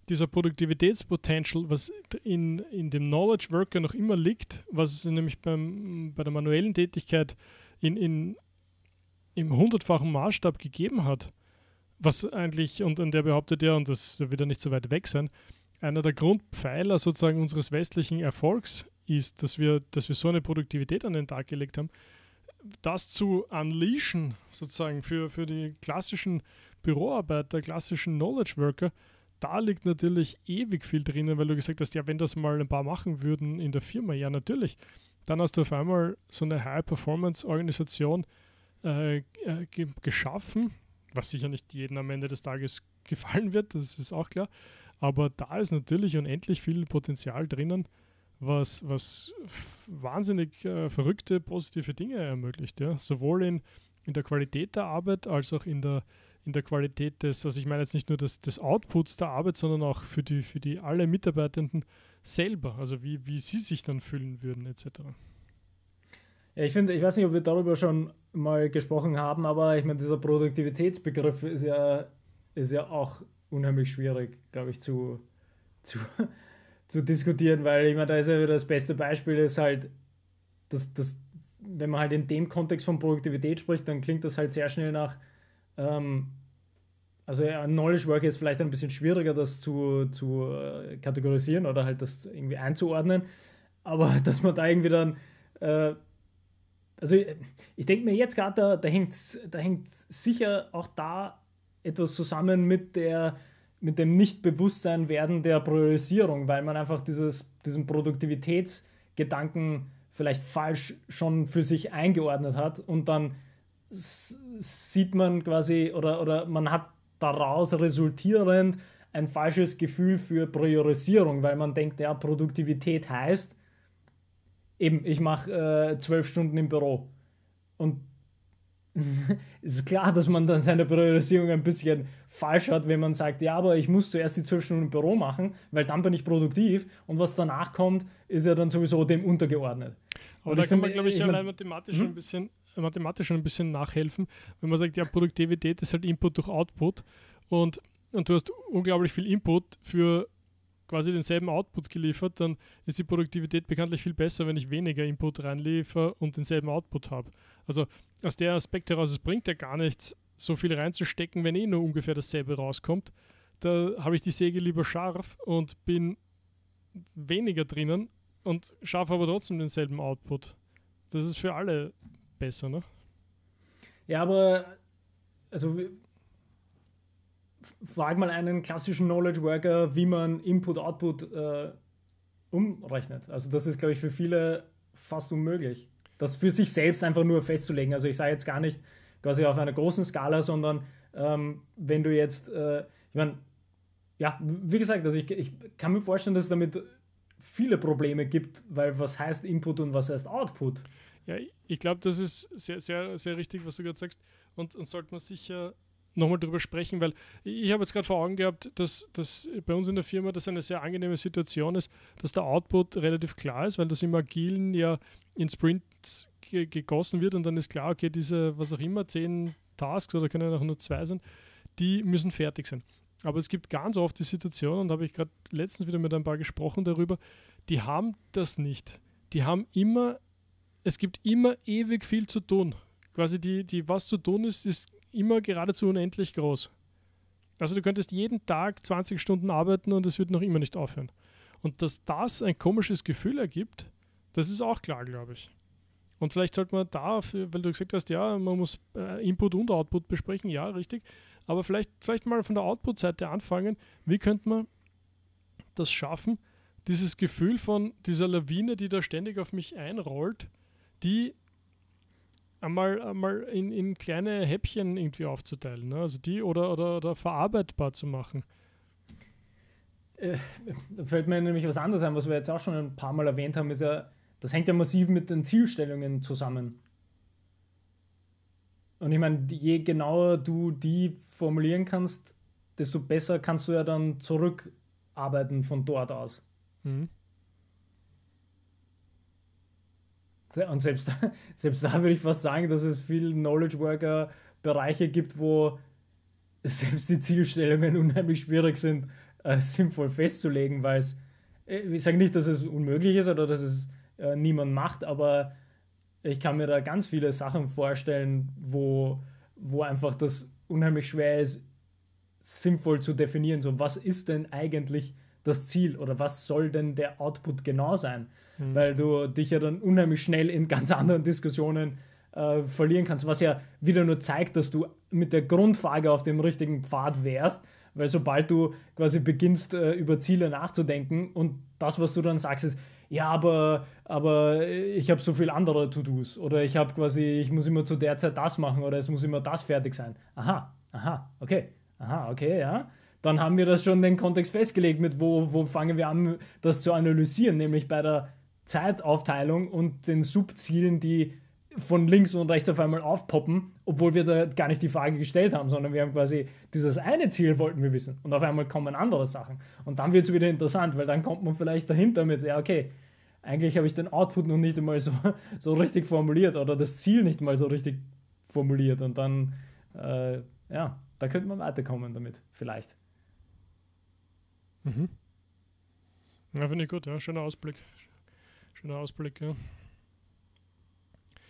dieser Produktivitätspotential, was in, in dem Knowledge-Worker noch immer liegt, was es nämlich beim, bei der manuellen Tätigkeit in, in, im hundertfachen Maßstab gegeben hat, was eigentlich, und, und der behauptet ja, und das wird ja nicht so weit weg sein, einer der Grundpfeiler sozusagen unseres westlichen Erfolgs ist, dass wir, dass wir so eine Produktivität an den Tag gelegt haben, das zu unleashen, sozusagen für, für die klassischen Büroarbeiter, klassischen Knowledge-Worker, da liegt natürlich ewig viel drinnen, weil du gesagt hast, ja, wenn das mal ein paar machen würden in der Firma, ja, natürlich, dann hast du auf einmal so eine High-Performance-Organisation äh, ge geschaffen, was sicher nicht jedem am Ende des Tages gefallen wird, das ist auch klar, aber da ist natürlich unendlich viel Potenzial drinnen, was, was wahnsinnig äh, verrückte, positive Dinge ermöglicht. Ja? Sowohl in, in der Qualität der Arbeit als auch in der, in der Qualität des, also ich meine jetzt nicht nur des, des Outputs der Arbeit, sondern auch für die, für die alle Mitarbeitenden selber, also wie, wie sie sich dann fühlen würden et cetera. Ja, ich finde, ich weiß nicht, ob wir darüber schon mal gesprochen haben, aber ich meine, dieser Produktivitätsbegriff ist ja, ist ja auch unheimlich schwierig, glaube ich, zu... zu zu diskutieren, weil ich meine, da ist ja wieder das beste Beispiel, ist halt, dass, dass, wenn man halt in dem Kontext von Produktivität spricht, dann klingt das halt sehr schnell nach, ähm, also ja, Knowledge Work ist vielleicht ein bisschen schwieriger, das zu, zu äh, kategorisieren oder halt das irgendwie einzuordnen, aber dass man da irgendwie dann, äh, also ich, ich denke mir jetzt gerade, da, da hängt da hängt sicher auch da etwas zusammen mit der, mit dem Nichtbewusstseinwerden der Priorisierung, weil man einfach dieses, diesen Produktivitätsgedanken vielleicht falsch schon für sich eingeordnet hat und dann sieht man quasi oder, oder man hat daraus resultierend ein falsches Gefühl für Priorisierung, weil man denkt, ja, Produktivität heißt eben, ich mache äh, zwölf Stunden im Büro. Und es ist klar, dass man dann seine Priorisierung ein bisschen falsch hat, wenn man sagt, ja, aber ich muss zuerst die zwölf Stunden im Büro machen, weil dann bin ich produktiv und was danach kommt, ist ja dann sowieso dem untergeordnet. Aber und da kann man, glaube ich, ich allein mathematisch hm? ein bisschen mathematisch ein bisschen nachhelfen, wenn man sagt, ja, Produktivität ist halt Input durch Output und, und du hast unglaublich viel Input für quasi denselben Output geliefert, dann ist die Produktivität bekanntlich viel besser, wenn ich weniger Input reinliefere und denselben Output habe. Also aus der Aspekt heraus, es bringt ja gar nichts, so viel reinzustecken, wenn eh nur ungefähr dasselbe rauskommt. Da habe ich die Säge lieber scharf und bin weniger drinnen und schaffe aber trotzdem denselben Output. Das ist für alle besser, ne? Ja, aber also frag mal einen klassischen Knowledge-Worker, wie man Input-Output äh, umrechnet. Also das ist, glaube ich, für viele fast unmöglich, das für sich selbst einfach nur festzulegen. Also ich sage jetzt gar nicht quasi auf einer großen Skala, sondern ähm, wenn du jetzt, äh, ich meine, ja, wie gesagt, also ich, ich kann mir vorstellen, dass es damit viele Probleme gibt, weil was heißt Input und was heißt Output? Ja, ich glaube, das ist sehr, sehr, sehr richtig, was du gerade sagst. Und, und sollte man sicher nochmal drüber sprechen, weil ich habe jetzt gerade vor Augen gehabt, dass, dass bei uns in der Firma das eine sehr angenehme Situation ist, dass der Output relativ klar ist, weil das im Agilen ja in Sprints ge- gegossen wird und dann ist klar, okay, diese, was auch immer, zehn Tasks oder können auch nur zwei sein, die müssen fertig sein. Aber es gibt ganz oft die Situation, und da habe ich gerade letztens wieder mit ein paar gesprochen darüber, die haben das nicht. Die haben immer, es gibt immer ewig viel zu tun. Quasi die, die was zu tun ist, ist immer geradezu unendlich groß. Also du könntest jeden Tag zwanzig Stunden arbeiten und es wird noch immer nicht aufhören. Und dass das ein komisches Gefühl ergibt, das ist auch klar, glaube ich. Und vielleicht sollte man da, weil du gesagt hast, ja, man muss äh, Input und Output besprechen, ja, richtig, aber vielleicht, vielleicht mal von der Output-Seite anfangen, wie könnte man das schaffen, dieses Gefühl von dieser Lawine, die da ständig auf mich einrollt, die einmal, einmal in, in kleine Häppchen irgendwie aufzuteilen, ne? Also die oder, oder, oder verarbeitbar zu machen. Äh, da fällt mir nämlich was anderes ein, was wir jetzt auch schon ein paar Mal erwähnt haben, ist ja, das hängt ja massiv mit den Zielstellungen zusammen. Und ich meine, je genauer du die formulieren kannst, desto besser kannst du ja dann zurückarbeiten von dort aus. Mhm. Und selbst, selbst da würde ich fast sagen, dass es viele Knowledge-Worker-Bereiche gibt, wo selbst die Zielstellungen unheimlich schwierig sind, äh, sinnvoll festzulegen, weil es, ich sage nicht, dass es unmöglich ist oder dass es äh, niemand macht, aber ich kann mir da ganz viele Sachen vorstellen, wo, wo einfach das unheimlich schwer ist, sinnvoll zu definieren. So, was ist denn eigentlich das Ziel oder was soll denn der Output genau sein? Mhm. Weil du dich ja dann unheimlich schnell in ganz anderen Diskussionen äh, verlieren kannst, was ja wieder nur zeigt, dass du mit der Grundfrage auf dem richtigen Pfad wärst, weil sobald du quasi beginnst, äh, über Ziele nachzudenken und das, was du dann sagst, ist, ja, aber, aber ich habe so viel andere To-Dos oder ich habe quasi, ich muss immer zu der Zeit das machen oder es muss immer das fertig sein. Aha, aha, okay, aha, okay, ja. Dann haben wir das schon den Kontext festgelegt, mit wo, wo fangen wir an, das zu analysieren, nämlich bei der Zeitaufteilung und den Subzielen, die von links und rechts auf einmal aufpoppen, obwohl wir da gar nicht die Frage gestellt haben, sondern wir haben quasi dieses eine Ziel wollten wir wissen und auf einmal kommen andere Sachen. Und dann wird es wieder interessant, weil dann kommt man vielleicht dahinter mit, ja okay, eigentlich habe ich den Output noch nicht einmal so, so richtig formuliert oder das Ziel nicht mal so richtig formuliert und dann, äh, ja, da könnte man weiterkommen damit, vielleicht. Mhm. Ja, finde ich gut, ja. Schöner Ausblick. Schöner Ausblick, ja.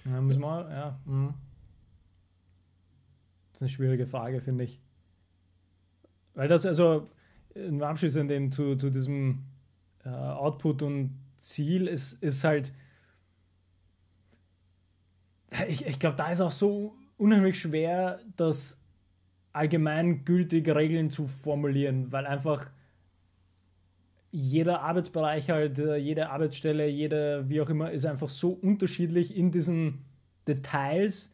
Ja, müssen wir, ja. Mhm. Das ist eine schwierige Frage, finde ich. Weil das, also, ein Abschluss in dem zu, zu diesem äh, Output und Ziel ist, ist halt, ich, ich glaube, da ist auch so unheimlich schwer, das allgemeingültig Regeln zu formulieren, weil einfach jeder Arbeitsbereich, halt, jede Arbeitsstelle, jede, wie auch immer, ist einfach so unterschiedlich in diesen Details,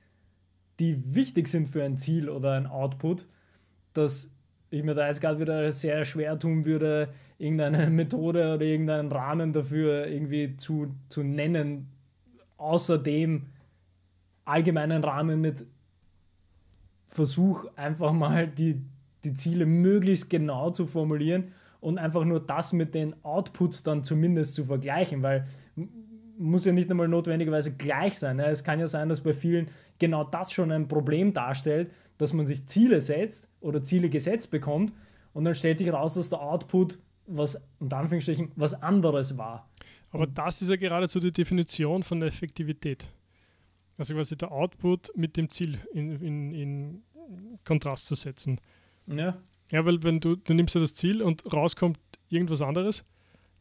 die wichtig sind für ein Ziel oder ein Output, dass ich mir da jetzt gerade wieder sehr schwer tun würde, irgendeine Methode oder irgendeinen Rahmen dafür irgendwie zu, zu nennen, außer dem allgemeinen Rahmen mit Versuch, einfach mal die, die Ziele möglichst genau zu formulieren und einfach nur das mit den Outputs dann zumindest zu vergleichen, weil muss ja nicht einmal notwendigerweise gleich sein. Ne? Es kann ja sein, dass bei vielen genau das schon ein Problem darstellt, dass man sich Ziele setzt oder Ziele gesetzt bekommt und dann stellt sich heraus, dass der Output was, unter Anführungsstrichen, was anderes war. Aber das ist ja geradezu die Definition von der Effektivität. Also quasi der Output mit dem Ziel in, in, in Kontrast zu setzen. Ja. Ja, weil wenn du, du nimmst ja das Ziel und rauskommt irgendwas anderes,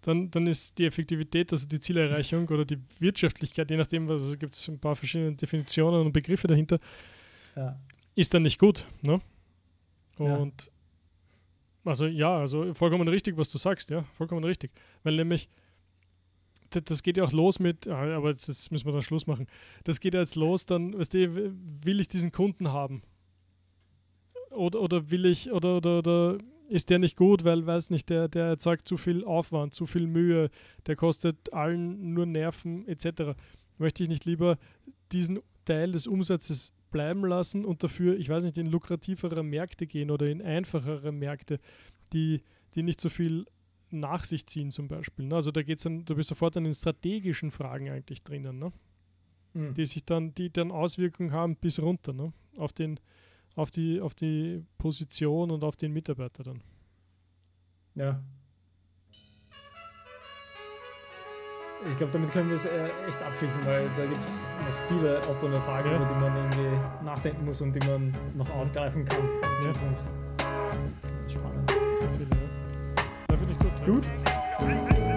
Dann, dann ist die Effektivität, also die Zielerreichung oder die Wirtschaftlichkeit, je nachdem, also gibt es ein paar verschiedene Definitionen und Begriffe dahinter, ja, ist dann nicht gut. Ne? Und ja. also ja, also vollkommen richtig, was du sagst, ja, vollkommen richtig. Weil nämlich, das, das geht ja auch los mit, aber jetzt, jetzt müssen wir dann Schluss machen, das geht ja jetzt los, dann, weißt du, will ich diesen Kunden haben? Oder, oder will ich, oder, oder, oder ist der nicht gut, weil, weiß nicht, der, der erzeugt zu viel Aufwand, zu viel Mühe, der kostet allen nur Nerven et cetera. Möchte ich nicht lieber diesen Teil des Umsatzes bleiben lassen und dafür, ich weiß nicht, in lukrativere Märkte gehen oder in einfachere Märkte, die, die nicht so viel nach sich ziehen zum Beispiel. Also da geht's dann, du bist sofort an den strategischen Fragen eigentlich drinnen, ne? Mhm. Die sich dann, die dann Auswirkungen haben bis runter, ne? Auf den Auf die, auf die Position und auf den Mitarbeiter dann. Ja. Ich glaube, damit können wir es echt abschließen, weil da gibt es noch viele offene Fragen, ja, über die man irgendwie nachdenken muss und die man noch aufgreifen kann. Ja. Spannend. Sehr viele, ja. Da finde ich gut. Gut.